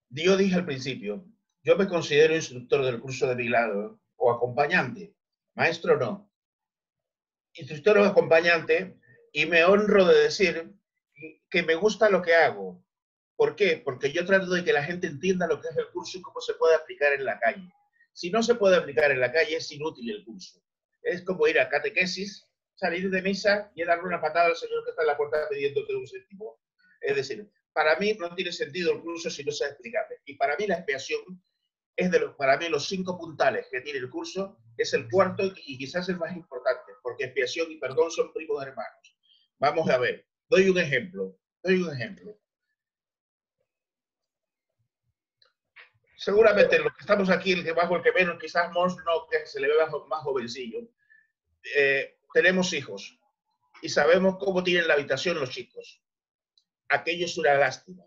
Yo dije al principio, yo me considero instructor del curso de milagro, o acompañante, maestro no, instructor o acompañante, y me honro de decir que me gusta lo que hago. ¿Por qué? Porque yo trato de que la gente entienda lo que es el curso y cómo se puede aplicar en la calle. Si no se puede aplicar en la calle, es inútil el curso. Es como ir a catequesis, salir de misa y darle una patada al señor que está en la puerta pidiéndote un céntimo. Es decir, para mí no tiene sentido el curso si no se explicarle. Y para mí la expiación es para mí los 5 puntales que tiene el curso, es el cuarto y quizás el más importante, porque expiación y perdón son primos hermanos. Vamos a ver, doy un ejemplo. Seguramente los que estamos aquí, el que más o el que menos, quizás Mons no, que se le ve más jovencillo, tenemos hijos y sabemos cómo tienen la habitación los chicos. Aquello es una lástima,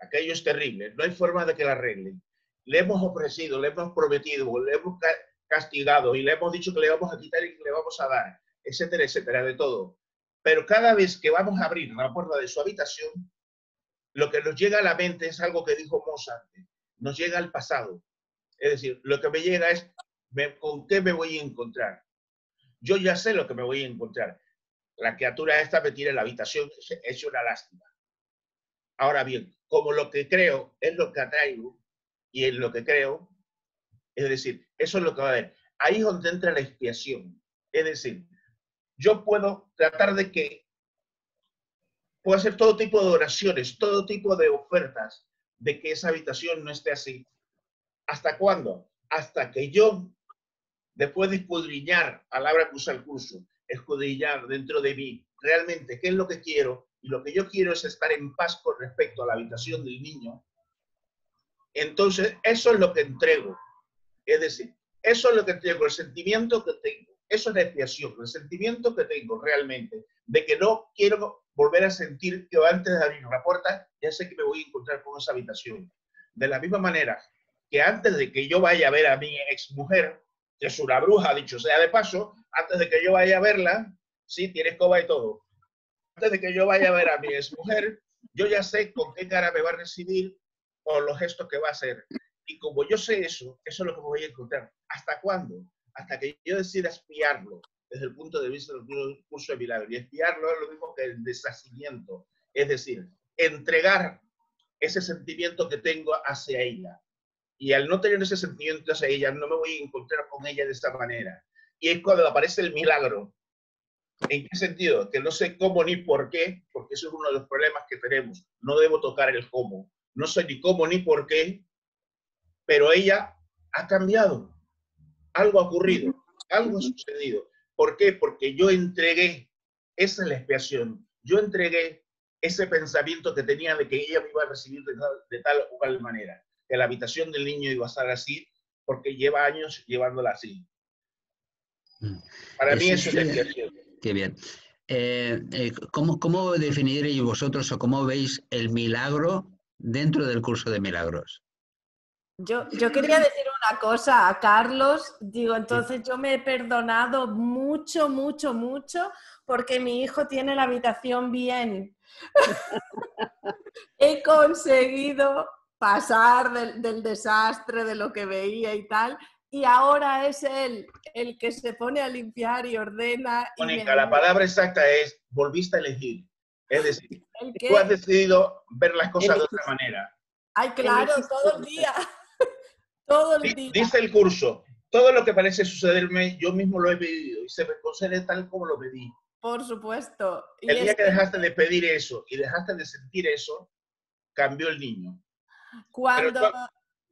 aquello es terrible, no hay forma de que la arreglen. Le hemos ofrecido, le hemos prometido, le hemos castigado y le hemos dicho que le vamos a quitar y que le vamos a dar, etcétera, etcétera, de todo. Pero cada vez que vamos a abrir la puerta de su habitación, lo que nos llega a la mente es algo que dijo Mozart, nos llega al pasado. Es decir, lo que me llega es, ¿con qué me voy a encontrar? Yo ya sé lo que me voy a encontrar. La criatura esta me tira en la habitación, es una lástima. Ahora bien, como lo que creo es lo que atraigo, y en lo que creo, es decir, eso es lo que va a haber. Ahí es donde entra la expiación. Es decir, yo puedo tratar de que, puedo hacer todo tipo de oraciones, todo tipo de ofertas, de que esa habitación no esté así. ¿Hasta cuándo? Hasta que yo, después de escudriñar, palabra que usa el curso, escudriñar dentro de mí, realmente qué es lo que quiero, y lo que yo quiero es estar en paz con respecto a la habitación del niño. Entonces, eso es lo que entrego. Es decir, eso es lo que entrego, el sentimiento que tengo. Eso es la expiación, el sentimiento que tengo realmente, de que no quiero volver a sentir que antes de abrir la puerta, ya sé que me voy a encontrar con esa habitación. De la misma manera que antes de que yo vaya a ver a mi exmujer, que es una bruja, dicho sea de paso, antes de que yo vaya a verla, sí, tiene escoba y todo. Antes de que yo vaya a ver a mi exmujer, yo ya sé con qué cara me va a recibir, o los gestos que va a hacer. Y como yo sé eso, eso es lo que me voy a encontrar. ¿Hasta cuándo? Hasta que yo decida espiarlo, desde el punto de vista del curso de milagro. Y espiarlo es lo mismo que el deshacimiento. Es decir, entregar ese sentimiento que tengo hacia ella. Y al no tener ese sentimiento hacia ella, no me voy a encontrar con ella de esta manera. Y es cuando aparece el milagro. ¿En qué sentido? Que no sé cómo ni por qué, porque eso es uno de los problemas que tenemos. No debo tocar el cómo. No sé ni cómo ni por qué, pero ella ha cambiado. Algo ha ocurrido, algo ha sucedido. ¿Por qué? Porque yo entregué Esa es la expiación. Yo entregué ese pensamiento que tenía de que ella me iba a recibir de tal o cual manera, que la habitación del niño iba a estar así, porque lleva años llevándola así. Para mí eso es la expiación. Qué bien. ¿Cómo definiréis vosotros o cómo veis el milagro dentro del curso de milagros? Yo quería decir una cosa a Carlos, digo, entonces yo me he perdonado mucho, mucho, mucho porque mi hijo tiene la habitación bien. He conseguido pasar del desastre, de lo que veía y tal, y ahora es él el que se pone a limpiar y ordena. Mónica, la palabra exacta es volviste a elegir. Es decir, tú has decidido ver las cosas de otra manera. Ay, claro, todo el día. Todo el día. Dice el curso, todo lo que parece sucederme, yo mismo lo he pedido y se me concede tal como lo pedí. Por supuesto. El día que dejaste de pedir eso y dejaste de sentir eso, cambió el niño. Cuando...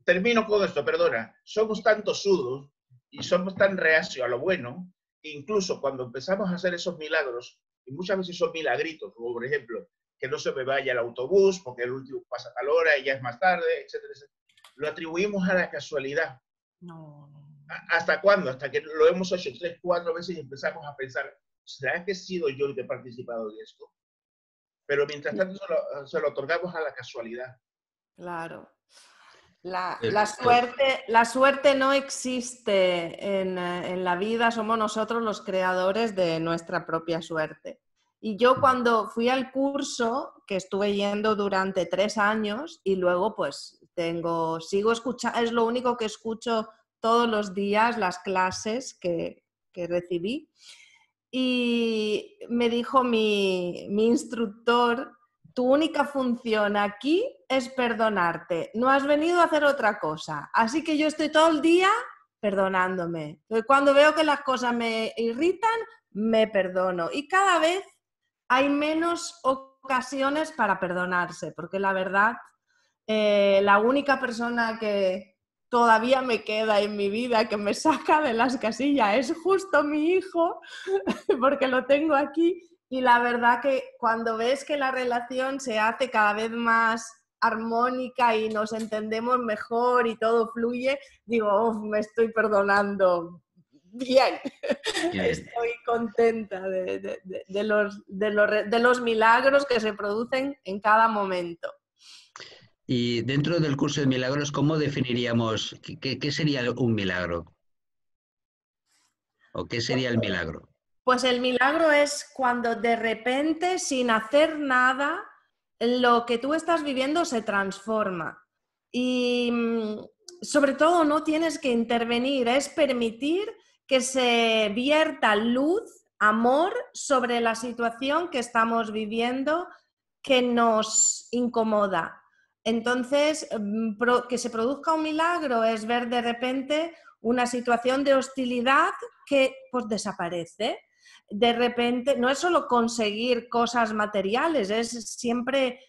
Termino con esto, perdona. Somos tan tosudos y somos tan reacios a lo bueno, que incluso cuando empezamos a hacer esos milagros, y muchas veces son milagritos, como por ejemplo, que no se me vaya el autobús porque el último pasa a tal hora y ya es más tarde, etcétera, etcétera. Lo atribuimos a la casualidad. No. ¿Hasta cuándo? Hasta que lo hemos hecho 3, 4 veces y empezamos a pensar, ¿será que he sido yo el que he participado de esto? Pero mientras tanto se lo otorgamos a la casualidad. Claro. La suerte no existe en la vida, somos nosotros los creadores de nuestra propia suerte. Y yo cuando fui al curso, que estuve yendo durante 3 años, y luego pues sigo escuchando, es lo único que escucho todos los días, las clases que recibí, y me dijo mi instructor, tu única función aquí es perdonarte. No has venido a hacer otra cosa. Así que yo estoy todo el día perdonándome. Entonces, cuando veo que las cosas me irritan, me perdono. Y cada vez hay menos ocasiones para perdonarse. Porque la verdad, la única persona que todavía me queda en mi vida, que me saca de las casillas, es justo mi hijo, porque lo tengo aquí. Y la verdad que cuando ves que la relación se hace cada vez más armónica y nos entendemos mejor y todo fluye, digo, me estoy perdonando bien. Estoy contenta de los milagros que se producen en cada momento. Y dentro del curso de milagros, ¿cómo definiríamos qué sería un milagro? ¿O qué sería el milagro? Pues el milagro es cuando de repente, sin hacer nada, lo que tú estás viviendo se transforma. Y sobre todo no tienes que intervenir, es permitir que se vierta luz, amor sobre la situación que estamos viviendo que nos incomoda. Entonces, que se produzca un milagro es ver de repente una situación de hostilidad que pues desaparece. De repente, no es solo conseguir cosas materiales, es siempre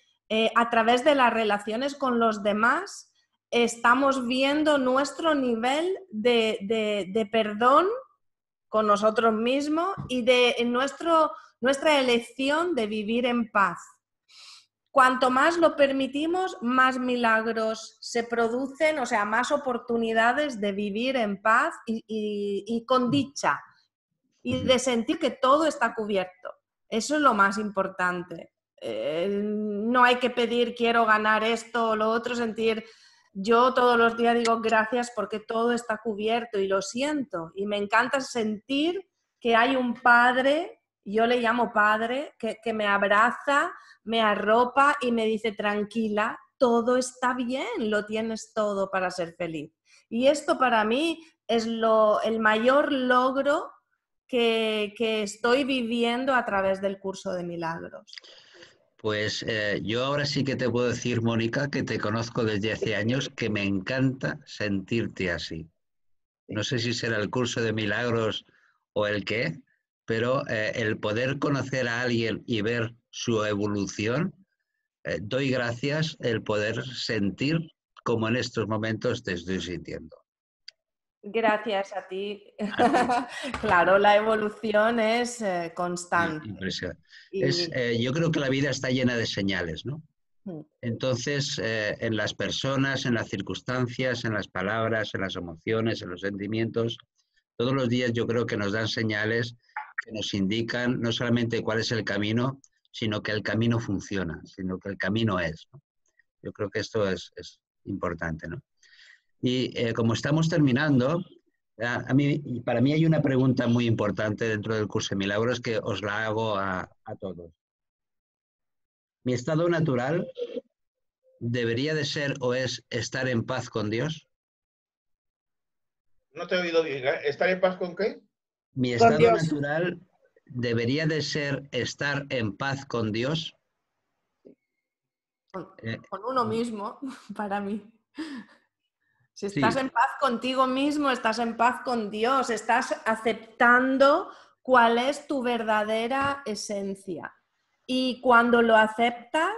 a través de las relaciones con los demás, estamos viendo nuestro nivel de perdón con nosotros mismos y de nuestra elección de vivir en paz. Cuanto más lo permitimos, más milagros se producen, o sea, más oportunidades de vivir en paz y con dicha. Y de sentir que todo está cubierto. Eso es lo más importante. No hay que pedir, quiero ganar esto o lo otro, sentir... Yo todos los días digo gracias porque todo está cubierto y lo siento. Y me encanta sentir que hay un padre, yo le llamo padre, que me abraza, me arropa y me dice tranquila, todo está bien, lo tienes todo para ser feliz. Y esto para mí es el mayor logro que estoy viviendo a través del curso de milagros. Pues yo ahora sí que te puedo decir, Mónica, que te conozco desde hace años, que me encanta sentirte así. No sé si será el curso de milagros o el qué, pero el poder conocer a alguien y ver su evolución, doy gracias el poder sentir como en estos momentos te estoy sintiendo. Gracias a ti. Claro, la evolución es constante. Impresionante. Es, yo creo que la vida está llena de señales, ¿no? Entonces, en las personas, en las circunstancias, en las palabras, en las emociones, en los sentimientos, todos los días yo creo que nos dan señales que nos indican no solamente cuál es el camino, sino que el camino funciona, sino que el camino es, ¿no? Yo creo que esto es importante, ¿no? Y como estamos terminando, para mí hay una pregunta muy importante dentro del curso de milagros que os la hago a todos. ¿Mi estado natural debería de ser o es estar en paz con Dios? No te he oído bien. ¿Estar en paz con qué? ¿Mi estado natural debería de ser estar en paz con Dios? Con uno mismo, para mí. Si estás en paz contigo mismo, estás en paz con Dios, estás aceptando cuál es tu verdadera esencia. Y cuando lo aceptas,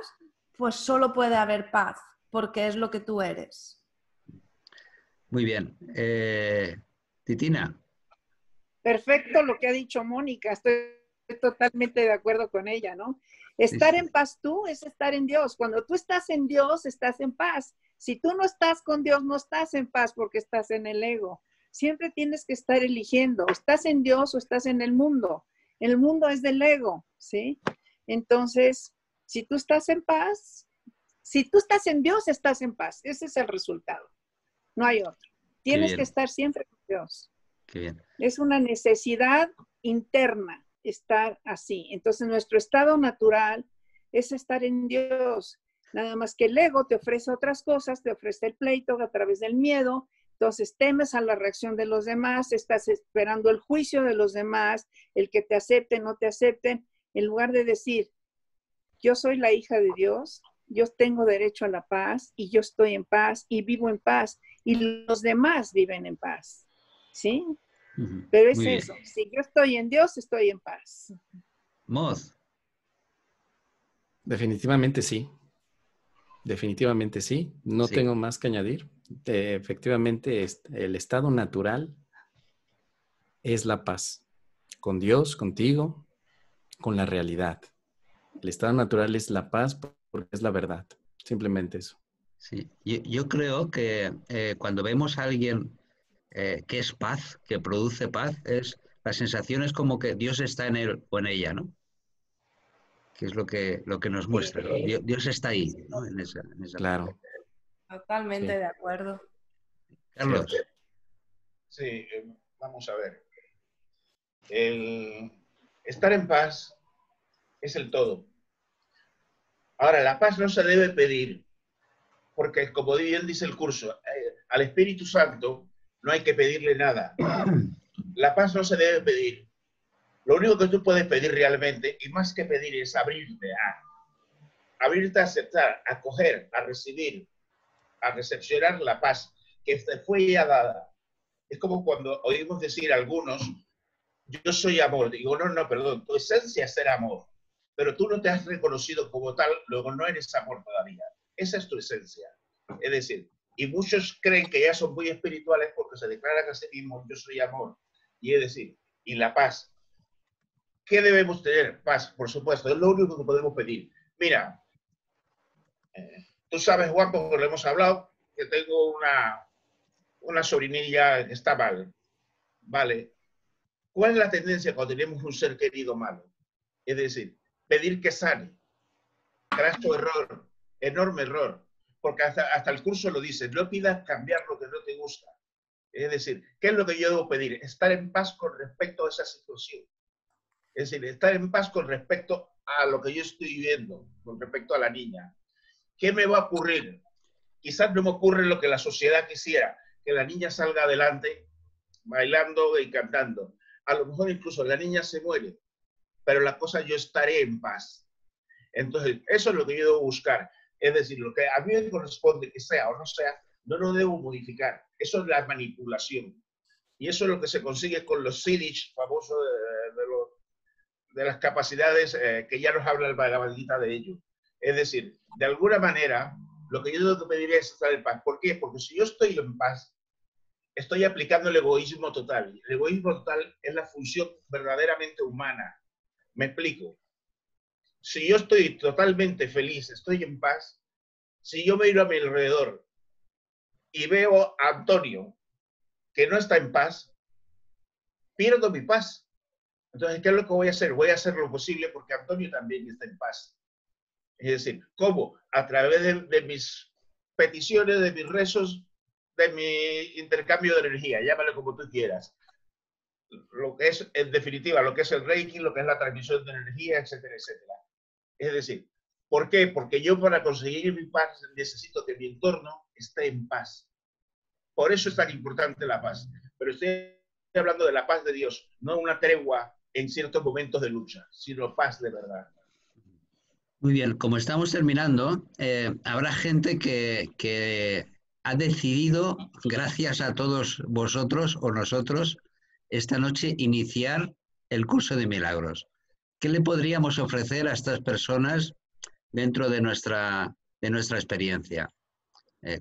pues solo puede haber paz, porque es lo que tú eres. Muy bien. Titina. Perfecto lo que ha dicho Mónica. Estoy totalmente de acuerdo con ella, ¿no? Estar en paz tú es estar en Dios. Cuando tú estás en Dios, estás en paz. Si tú no estás con Dios, no estás en paz porque estás en el ego. Siempre tienes que estar eligiendo. ¿Estás en Dios o estás en el mundo? El mundo es del ego, ¿sí? Entonces, si tú estás en paz, si tú estás en Dios, estás en paz. Ese es el resultado. No hay otro. Tienes que estar siempre con Dios. Qué bien. Es una necesidad interna estar así. Entonces, nuestro estado natural es estar en Dios. Nada más que el ego te ofrece otras cosas, te ofrece el pleito a través del miedo. Entonces, temes a la reacción de los demás, estás esperando el juicio de los demás, el que te acepten, no te acepten. En lugar de decir, yo soy la hija de Dios, yo tengo derecho a la paz y yo estoy en paz y vivo en paz y los demás viven en paz, ¿sí? Pero es eso, si yo estoy en Dios, estoy en paz. Moz. Definitivamente sí, definitivamente sí. No tengo más que añadir. Efectivamente, el estado natural es la paz. Con Dios, contigo, con la realidad. El estado natural es la paz porque es la verdad. Simplemente eso. Sí. Yo creo que cuando vemos a alguien que es paz, que produce paz, la sensación es como que Dios está en él o en ella, ¿no? Que es lo que nos muestra, ¿no? Dios está ahí, ¿no? En esa claro. Parte. Totalmente de acuerdo. Carlos. Sí, vamos a ver. Estar en paz es el todo. Ahora, la paz no se debe pedir, porque como bien dice el curso, al Espíritu Santo no hay que pedirle nada. La paz no se debe pedir. Lo único que tú puedes pedir realmente, y más que pedir, es abrirte a aceptar, a acoger, a recibir, a recepcionar la paz que te fue ya dada. Es como cuando oímos decir algunos: yo soy amor. Digo, no, perdón, tu esencia es ser amor, pero tú no te has reconocido como tal, luego no eres amor todavía. Esa es tu esencia. Es decir, y muchos creen que ya son muy espirituales porque se declaran a sí mismos: yo soy amor. Y es decir, y la paz. ¿Qué debemos tener? Paz, por supuesto, es lo único que podemos pedir. Mira, tú sabes, Juan, porque lo hemos hablado, que tengo una sobrinilla que está mal. Vale. ¿Cuál es la tendencia cuando tenemos un ser querido malo? Es decir, pedir que sane. Graso error, enorme error. Porque hasta el curso lo dice, no pidas cambiar lo que no te gusta. Es decir, ¿qué es lo que yo debo pedir? Estar en paz con respecto a esa situación. Es decir, estar en paz con respecto a lo que yo estoy viviendo, con respecto a la niña. ¿Qué me va a ocurrir? Quizás no me ocurre lo que la sociedad quisiera, que la niña salga adelante bailando y cantando. A lo mejor incluso la niña se muere, pero la cosa, yo estaré en paz. Entonces, eso es lo que yo debo buscar. Es decir, lo que a mí me corresponde que sea o no sea, no lo debo modificar. Eso es la manipulación. Y eso es lo que se consigue con los Siddhis, famosos de las capacidades que ya nos habla el Bhagavad Gita de ello. Es decir, de alguna manera, lo que yo debo pedir es estar en paz. ¿Por qué? Porque si yo estoy en paz, estoy aplicando el egoísmo total. El egoísmo total es la función verdaderamente humana. Me explico. Si yo estoy totalmente feliz, estoy en paz, si yo miro a mi alrededor y veo a Antonio que no está en paz, pierdo mi paz. Entonces, ¿qué es lo que voy a hacer? Voy a hacer lo posible porque Antonio también está en paz. Es decir, ¿cómo? A través de mis peticiones, de mis rezos, de mi intercambio de energía, llámalo como tú quieras. Lo que es, en definitiva, lo que es el Reiki, lo que es la transmisión de energía, etcétera, etcétera. Es decir, ¿por qué? Porque yo para conseguir mi paz necesito que mi entorno esté en paz. Por eso es tan importante la paz. Pero estoy hablando de la paz de Dios, no una tregua en ciertos momentos de lucha, sino paz de verdad. Muy bien, como estamos terminando, habrá gente que ha decidido, gracias a todos vosotros o nosotros, esta noche iniciar el curso de milagros. ¿Qué le podríamos ofrecer a estas personas dentro de nuestra experiencia?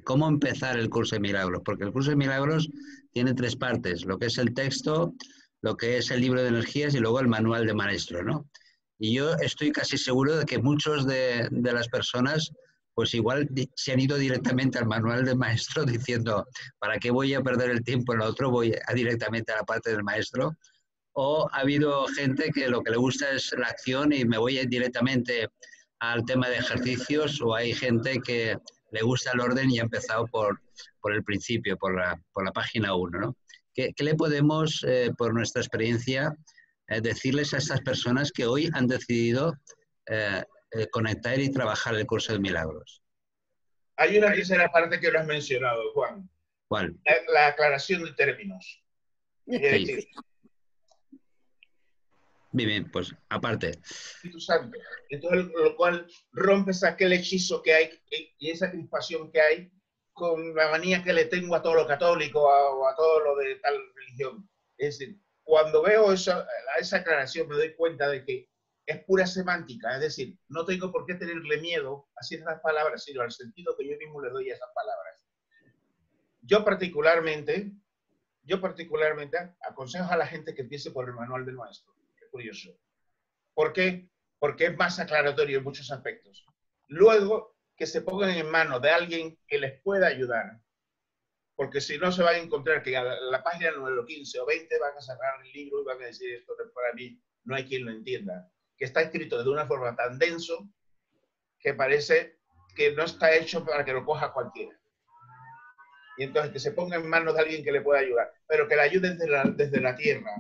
¿Cómo empezar el curso de milagros? Porque el curso de milagros tiene tres partes, lo que es el texto, lo que es el libro de energías y luego el manual de maestro, ¿no? Y yo estoy casi seguro de que muchos de las personas pues igual se han ido directamente al manual del maestro diciendo, ¿para qué voy a perder el tiempo en lo otro? Voy directamente a la parte del maestro. O ha habido gente que lo que le gusta es la acción y me voy directamente al tema de ejercicios, o hay gente que le gusta el orden y ha empezado por el principio, por la página 1, ¿no? ¿Qué le podemos, por nuestra experiencia, decirles a estas personas que hoy han decidido conectar y trabajar el curso de milagros? Hay una tercera parte que lo has mencionado, Juan. ¿Cuál? La aclaración de términos. Sí. Decir, bien, pues aparte. Entonces, lo cual rompes aquel hechizo que hay y esa crispación que hay con la manía que le tengo a todo lo católico o a todo lo de tal religión. Es decir, cuando veo esa aclaración me doy cuenta de que es pura semántica, es decir, no tengo por qué tenerle miedo a ciertas palabras, sino al sentido que yo mismo le doy a esas palabras. Yo particularmente aconsejo a la gente que empiece por el manual del maestro. Es curioso. ¿Por qué? Porque es más aclaratorio en muchos aspectos. Luego, que se pongan en manos de alguien que les pueda ayudar. Porque si no, se van a encontrar que a la página número 15 o 20 van a sacar el libro y van a decir, esto no es para mí, no hay quien lo entienda. Que está escrito de una forma tan denso que parece que no está hecho para que lo coja cualquiera. Y entonces que se ponga en manos de alguien que le pueda ayudar, pero que le ayude desde la tierra,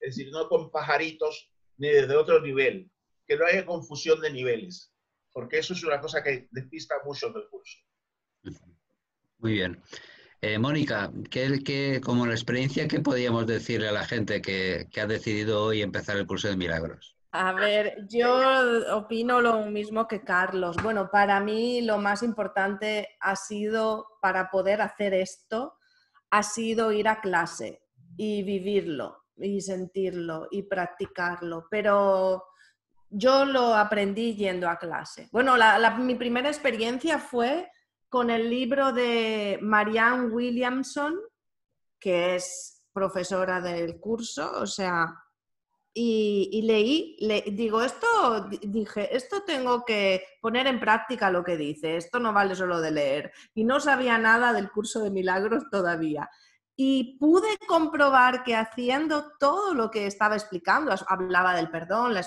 es decir, no con pajaritos ni desde otro nivel, que no haya confusión de niveles, porque eso es una cosa que despista mucho del curso. Muy bien. Mónica, como la experiencia, ¿qué podríamos decirle a la gente que ha decidido hoy empezar el curso de milagros? A ver, yo opino lo mismo que Carlos. Bueno, para mí lo más importante ha sido, para poder hacer esto, ha sido ir a clase y vivirlo, y sentirlo, y practicarlo. Pero yo lo aprendí yendo a clase. Bueno, mi primera experiencia fue con el libro de Marianne Williamson, que es profesora del curso, o sea... Y dije, esto tengo que poner en práctica lo que dice, esto no vale solo de leer. Y no sabía nada del curso de milagros todavía. Y pude comprobar que haciendo todo lo que estaba explicando, hablaba del perdón, la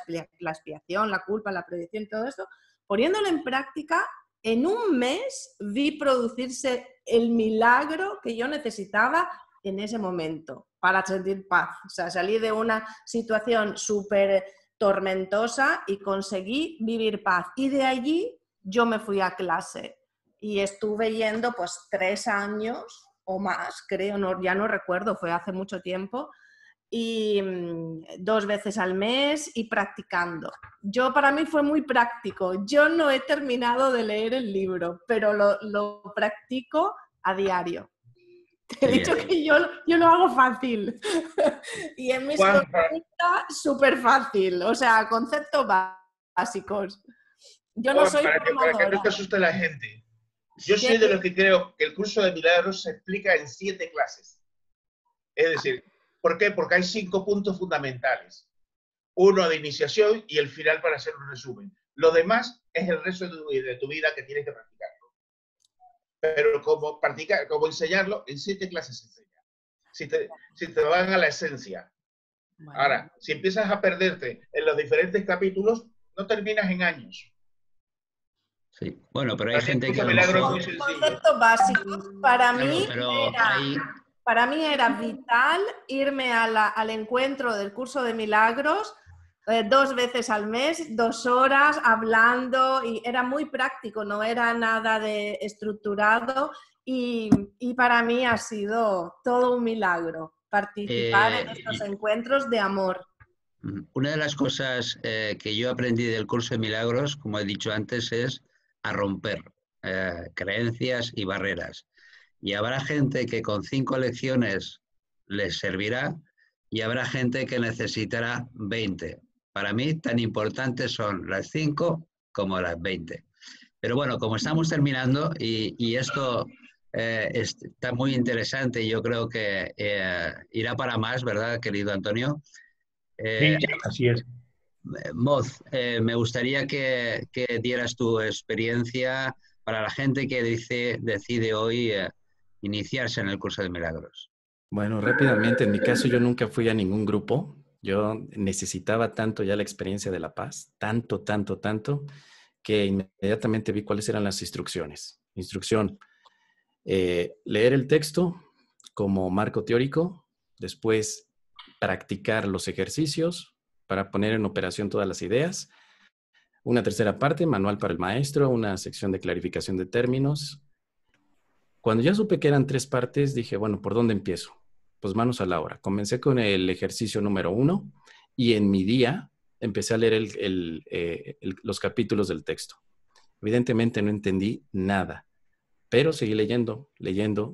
expiación, la culpa, la proyección, todo esto, poniéndolo en práctica, en un mes vi producirse el milagro que yo necesitaba en ese momento, para sentir paz. O sea, salí de una situación súper tormentosa y conseguí vivir paz. Y de allí yo me fui a clase y estuve yendo pues 3 años o más, creo, ya no recuerdo, fue hace mucho tiempo, y 2 veces al mes y practicando. Para mí fue muy práctico. Yo no he terminado de leer el libro, pero lo practico a diario. Te he dicho que yo lo hago fácil y en mis consultas súper fácil, o sea, conceptos básicos. Yo no soy formadora. Para que no te asuste la gente, yo soy de los que creo que el curso de milagros se explica en 7 clases. Es decir, ¿por qué? Porque hay 5 puntos fundamentales. Uno de iniciación y el final para hacer un resumen. Lo demás es el resto de tu vida que tienes que practicarlo. Pero como practicar, como enseñarlo, en 7 clases se enseña. Si te van a la esencia. Bueno. Ahora, si empiezas a perderte en los diferentes capítulos, no terminas en años. Sí, bueno, pero hay gente que... Son conceptos básicos. Para mí era vital irme al encuentro del curso de milagros 2 veces al mes, 2 horas hablando, y era muy práctico, no era nada de estructurado, y para mí ha sido todo un milagro participar en estos encuentros de amor. Una de las cosas que yo aprendí del curso de milagros, como he dicho antes, es a romper creencias y barreras. Y habrá gente que con 5 lecciones les servirá y habrá gente que necesitará 20. Para mí tan importantes son las 5 como las 20. Pero bueno, como estamos terminando y esto está muy interesante y yo creo que irá para más, ¿verdad, querido Antonio? Sí, así es. Moz, me gustaría que dieras tu experiencia para la gente que decide hoy iniciarse en el curso de milagros. Bueno, rápidamente, en mi caso yo nunca fui a ningún grupo. Yo necesitaba tanto ya la experiencia de la paz, tanto, que inmediatamente vi cuáles eran las instrucciones. Instrucción, leer el texto como marco teórico, después practicar los ejercicios para poner en operación todas las ideas. Una tercera parte, manual para el maestro, una sección de clarificación de términos. Cuando ya supe que eran 3 partes, dije, bueno, ¿por dónde empiezo? Pues manos a la obra. Comencé con el ejercicio número 1 y en mi día empecé a leer los capítulos del texto. Evidentemente no entendí nada, pero seguí leyendo,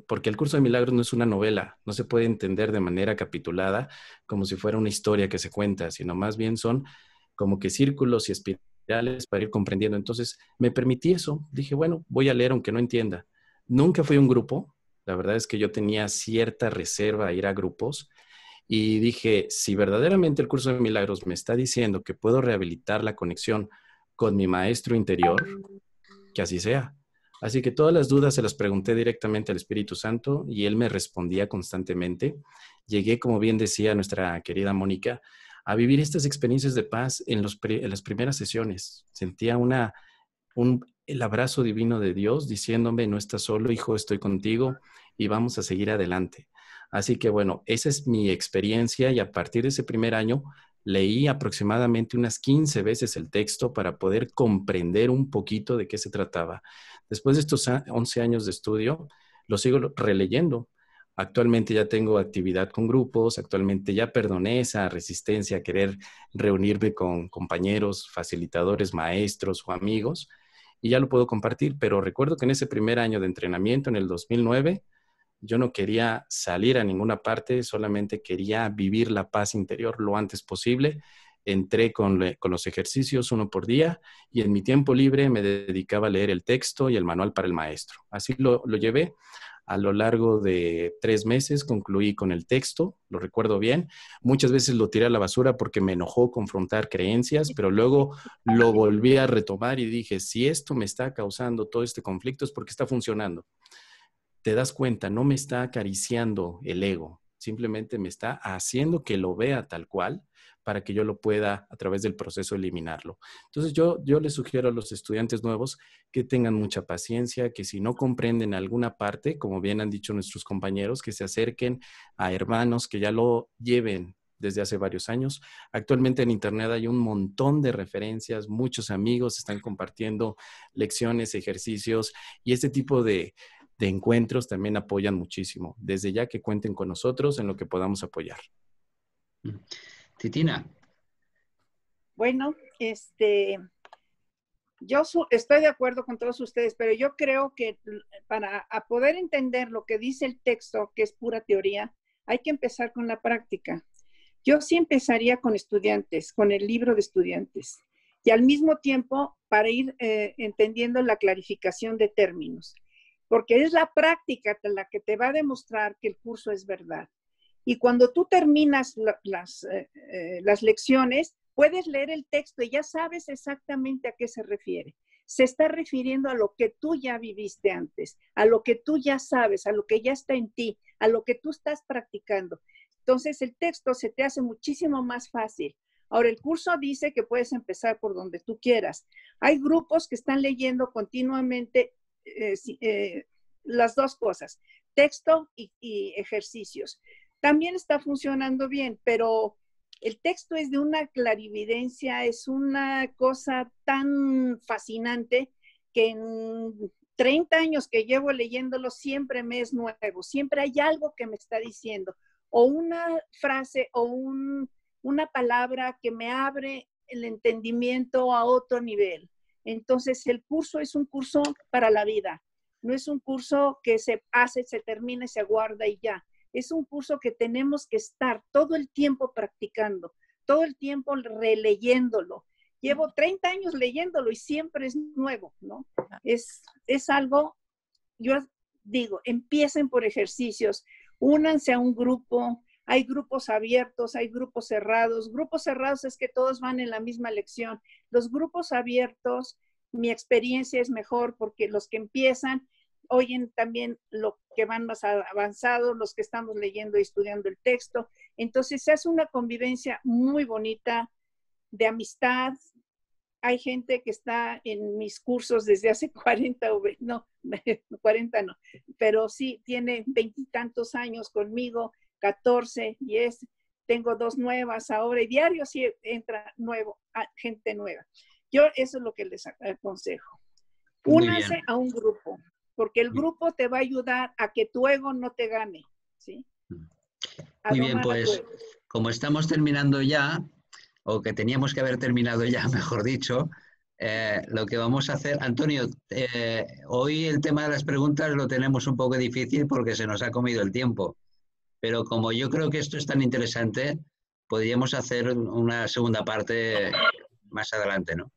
porque el curso de milagros no es una novela, no se puede entender de manera capitulada como si fuera una historia que se cuenta, sino más bien son como que círculos y espirales para ir comprendiendo. Entonces me permití eso, dije, bueno, voy a leer aunque no entienda. Nunca fui a un grupo, la verdad es que yo tenía cierta reserva a ir a grupos y dije, si verdaderamente el curso de milagros me está diciendo que puedo rehabilitar la conexión con mi maestro interior, que así sea. Así que todas las dudas se las pregunté directamente al Espíritu Santo y él me respondía constantemente. Llegué, como bien decía nuestra querida Mónica, a vivir estas experiencias de paz en las primeras sesiones. Sentía el abrazo divino de Dios diciéndome, no estás solo, hijo, estoy contigo y vamos a seguir adelante. Así que bueno, esa es mi experiencia y a partir de ese primer año leí aproximadamente unas 15 veces el texto para poder comprender un poquito de qué se trataba. Después de estos 11 años de estudio, lo sigo releyendo. Actualmente ya tengo actividad con grupos, actualmente ya perdoné esa resistencia a querer reunirme con compañeros, facilitadores, maestros o amigos y ya lo puedo compartir, pero recuerdo que en ese primer año de entrenamiento, en el 2009, yo no quería salir a ninguna parte, solamente quería vivir la paz interior lo antes posible. Entré con los ejercicios 1 por día y en mi tiempo libre me dedicaba a leer el texto y el manual para el maestro. Así lo llevé. A lo largo de 3 meses concluí con el texto, lo recuerdo bien. Muchas veces lo tiré a la basura porque me enojó confrontar creencias, pero luego lo volví a retomar y dije, si esto me está causando todo este conflicto es porque está funcionando. Te das cuenta, no me está acariciando el ego, simplemente me está haciendo que lo vea tal cual para que yo lo pueda, a través del proceso, eliminarlo. Entonces yo les sugiero a los estudiantes nuevos que tengan mucha paciencia, que si no comprenden alguna parte, como bien han dicho nuestros compañeros, que se acerquen a hermanos que ya lo lleven desde hace varios años. Actualmente en internet hay un montón de referencias, muchos amigos están compartiendo lecciones, ejercicios y este tipo de encuentros también apoyan muchísimo. Desde ya que cuenten con nosotros en lo que podamos apoyar. Titina. Bueno, yo estoy de acuerdo con todos ustedes, pero yo creo que para poder entender lo que dice el texto, que es pura teoría, hay que empezar con la práctica. Yo sí empezaría con estudiantes, con el libro de estudiantes, y al mismo tiempo para ir entendiendo la clarificación de términos, porque es la práctica la que te va a demostrar que el curso es verdad. Y cuando tú terminas las lecciones, puedes leer el texto y ya sabes exactamente a qué se refiere. Se está refiriendo a lo que tú ya viviste antes, a lo que tú ya sabes, a lo que ya está en ti, a lo que tú estás practicando. Entonces el texto se te hace muchísimo más fácil. Ahora, el curso dice que puedes empezar por donde tú quieras. Hay grupos que están leyendo continuamente las dos cosas, texto y ejercicios. También está funcionando bien, pero el texto es de una clarividencia, es una cosa tan fascinante que en 30 años que llevo leyéndolo siempre me es nuevo, siempre hay algo que me está diciendo, o una frase o una palabra que me abre el entendimiento a otro nivel. Entonces el curso es un curso para la vida, no es un curso que se hace, se termina, se guarda y ya. Es un curso que tenemos que estar todo el tiempo practicando, todo el tiempo releyéndolo. Llevo 30 años leyéndolo y siempre es nuevo, ¿no? Es algo, yo digo, empiecen por ejercicios, únanse a un grupo, hay grupos abiertos, hay grupos cerrados. Grupos cerrados es que todos van en la misma lección. Los grupos abiertos, mi experiencia es mejor porque los que empiezan oyen también lo que van más avanzados, los que estamos leyendo y estudiando el texto. Entonces se hace una convivencia muy bonita de amistad. Hay gente que está en mis cursos desde hace 40 no, pero sí, tiene 20 y tantos años conmigo, 14, 10. Tengo 2 nuevas ahora y diario sí entra gente nueva. Yo eso es lo que les aconsejo. Únanse a un grupo, porque el grupo te va a ayudar a que tu ego no te gane, ¿sí? Muy bien, pues como estamos terminando ya, o que teníamos que haber terminado ya, mejor dicho, lo que vamos a hacer... Antonio, hoy el tema de las preguntas lo tenemos un poco difícil porque se nos ha comido el tiempo, pero como yo creo que esto es tan interesante, podríamos hacer una segunda parte más adelante, ¿no?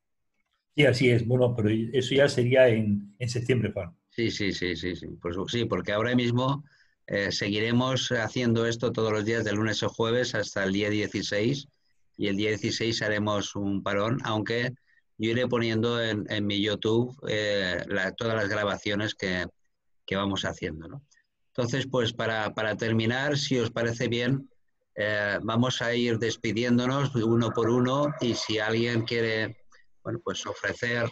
Sí, así es. Bueno, pero eso ya sería en septiembre, Juan. Sí. Pues, sí, porque ahora mismo seguiremos haciendo esto todos los días de lunes o jueves hasta el día 16 y el día 16 haremos un parón, aunque yo iré poniendo en mi YouTube todas las grabaciones que vamos haciendo, ¿no? Entonces, pues para terminar, si os parece bien, vamos a ir despidiéndonos uno por uno y si alguien quiere, bueno, pues ofrecer...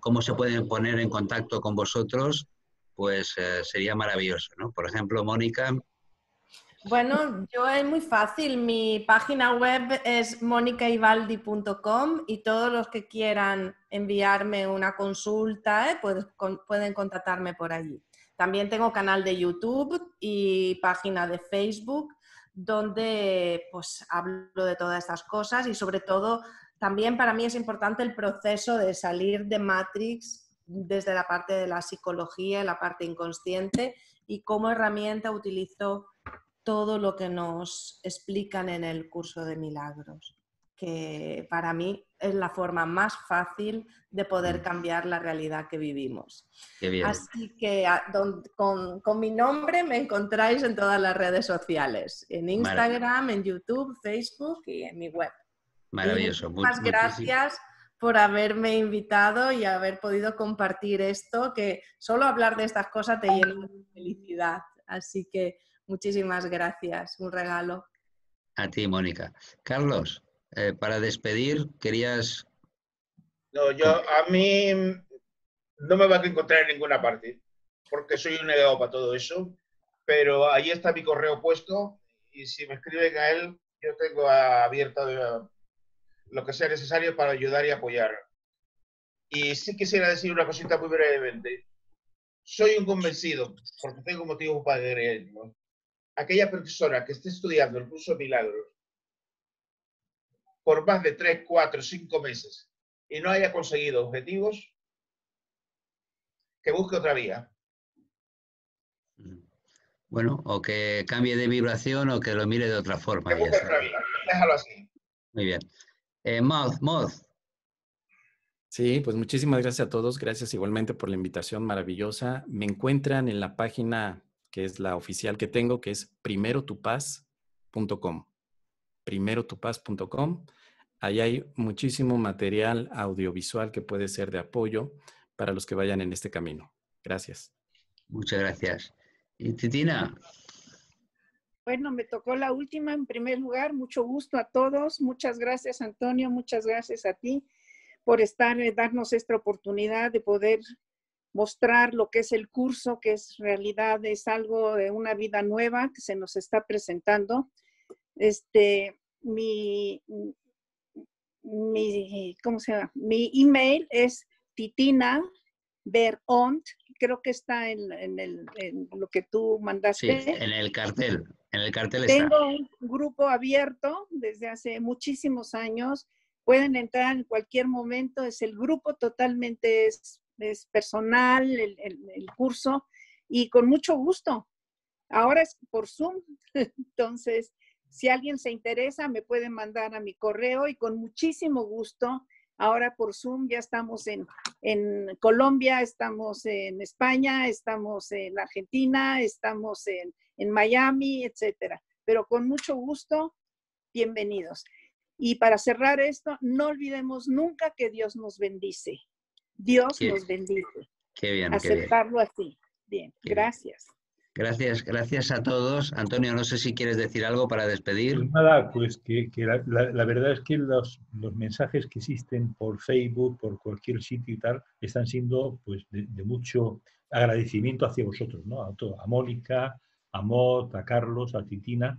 cómo se pueden poner en contacto con vosotros, pues sería maravilloso, ¿no? Por ejemplo, Mónica. Bueno, yo es muy fácil. Mi página web es monicaivaldi.com y todos los que quieran enviarme una consulta pues, pueden contactarme por allí. También tengo canal de YouTube y página de Facebook donde pues hablo de todas estas cosas y sobre todo... También para mí es importante el proceso de salir de Matrix desde la parte de la psicología, la parte inconsciente y como herramienta utilizo todo lo que nos explican en el curso de milagros, que para mí es la forma más fácil de poder cambiar la realidad que vivimos. Qué bien. Así que con mi nombre me encontráis en todas las redes sociales, en Instagram, en YouTube, Facebook y en mi web. Maravilloso. Muchas gracias por haberme invitado y haber podido compartir esto, que solo hablar de estas cosas te llena de felicidad. Así que muchísimas gracias, un regalo. A ti, Mónica. Carlos, para despedir, querías... No, a mí no me va a encontrar en ninguna parte, porque soy un negado para todo eso, pero ahí está mi correo puesto y si me escriben a él, yo tengo abierta... lo que sea necesario para ayudar y apoyar. Y sí quisiera decir una cosita muy brevemente. Soy un convencido, porque tengo motivos para creerlo. Aquella persona que esté estudiando el curso de milagros por más de 3, 4, 5 meses y no haya conseguido objetivos, que busque otra vía. Bueno, o que cambie de vibración o que lo mire de otra forma. Que busque otra vía, déjalo así. Muy bien. Sí, pues muchísimas gracias a todos. Gracias igualmente por la invitación maravillosa. Me encuentran en la página que es la oficial que tengo, que es primerotupaZ.com. primerotupaZ.com. Ahí hay muchísimo material audiovisual que puede ser de apoyo para los que vayan en este camino. Gracias. Muchas gracias. ¿Y Titina? Bueno, me tocó la última en primer lugar. Mucho gusto a todos. Muchas gracias, Antonio. Muchas gracias a ti por darnos esta oportunidad de poder mostrar lo que es el curso, que es realidad, es algo de una vida nueva que se nos está presentando. Mi email es titinaveront. Creo que está en lo que tú mandaste. Sí, en el cartel. En el cartel está. Tengo un grupo abierto desde hace muchísimos años. Pueden entrar en cualquier momento. Es el grupo totalmente es personal, el curso. Y con mucho gusto. Ahora es por Zoom. Entonces, si alguien se interesa, me pueden mandar a mi correo y con muchísimo gusto. Ahora por Zoom ya estamos en Colombia, estamos en España, estamos en Argentina, estamos en Miami, etcétera. Pero con mucho gusto, bienvenidos. Y para cerrar esto, no olvidemos nunca que Dios nos bendice. Dios nos bendice. Qué bien. Aceptarlo así. Bien, gracias. Gracias, gracias a todos. Antonio, no sé si quieres decir algo para despedir. Nada, pues que la verdad es que los mensajes que existen por Facebook, por cualquier sitio y tal, están siendo pues de mucho agradecimiento hacia vosotros, ¿no? A Mónica, a Mot, a Carlos, a Titina,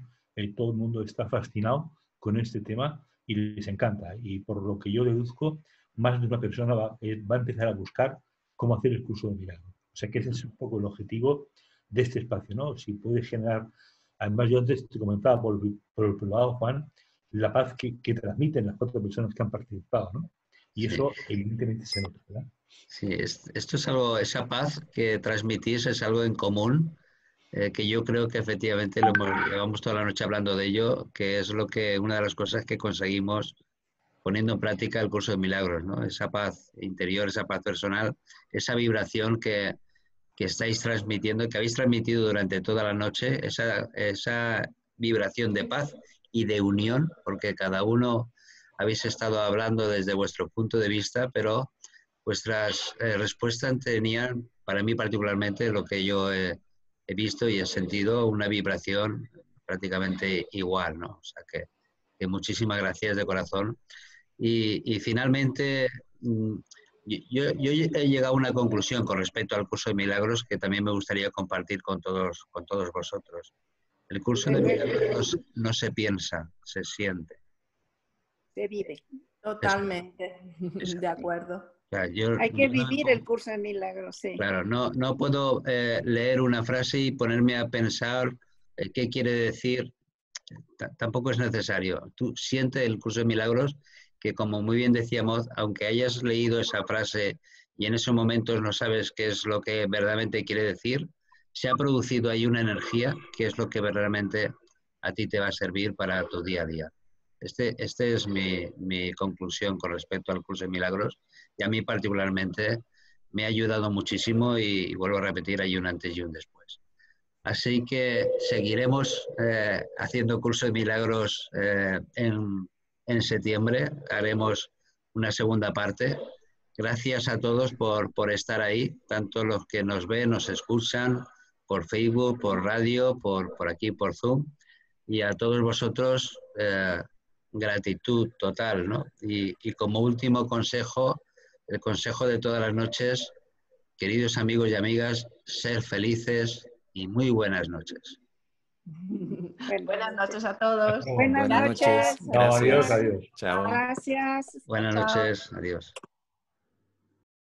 todo el mundo está fascinado con este tema y les encanta. Y por lo que yo deduzco, más de una persona va a empezar a buscar cómo hacer el curso de milagro. O sea que ese es un poco el objetivo de este espacio, ¿no? Si puedes generar, además yo antes te comentaba por el privado, Juan, la paz que transmiten las cuatro personas que han participado, ¿no? Y eso evidentemente se nota, ¿verdad? Sí, esto es algo, esa paz que transmitís es algo en común, que yo creo que efectivamente llevamos toda la noche hablando de ello, que es una de las cosas que conseguimos poniendo en práctica el curso de milagros, ¿no? Esa paz interior, esa paz personal, esa vibración que estáis transmitiendo, que habéis transmitido durante toda la noche, esa vibración de paz y de unión, porque cada uno habéis estado hablando desde vuestro punto de vista, pero vuestras respuestas tenían, para mí particularmente, lo que yo he visto y he sentido, una vibración prácticamente igual, ¿no? O sea que muchísimas gracias de corazón. Y finalmente, Yo he llegado a una conclusión con respecto al curso de milagros que también me gustaría compartir con todos vosotros. El curso de milagros no se piensa, se siente. Se vive. Totalmente. De acuerdo. O sea, hay que vivir el curso de milagros, sí. Claro, no puedo leer una frase y ponerme a pensar qué quiere decir. Tampoco es necesario. Tú siente el curso de milagros, que como muy bien decíamos, aunque hayas leído esa frase y en esos momentos no sabes qué es lo que verdaderamente quiere decir, se ha producido ahí una energía que es lo que verdaderamente a ti te va a servir para tu día a día. Este es mi conclusión con respecto al curso de milagros y a mí particularmente me ha ayudado muchísimo y vuelvo a repetir, hay un antes y un después. Así que seguiremos haciendo curso de milagros en septiembre haremos una segunda parte. Gracias a todos por estar ahí, tanto los que nos ven, nos escuchan, por Facebook, por radio, por aquí, por Zoom. Y a todos vosotros, gratitud total, ¿no? Y como último consejo, el consejo de todas las noches, queridos amigos y amigas, ser felices y muy buenas noches. Buenas noches a todos. Buenas noches. Adiós, adiós. Chao. Gracias. Buenas noches. Adiós.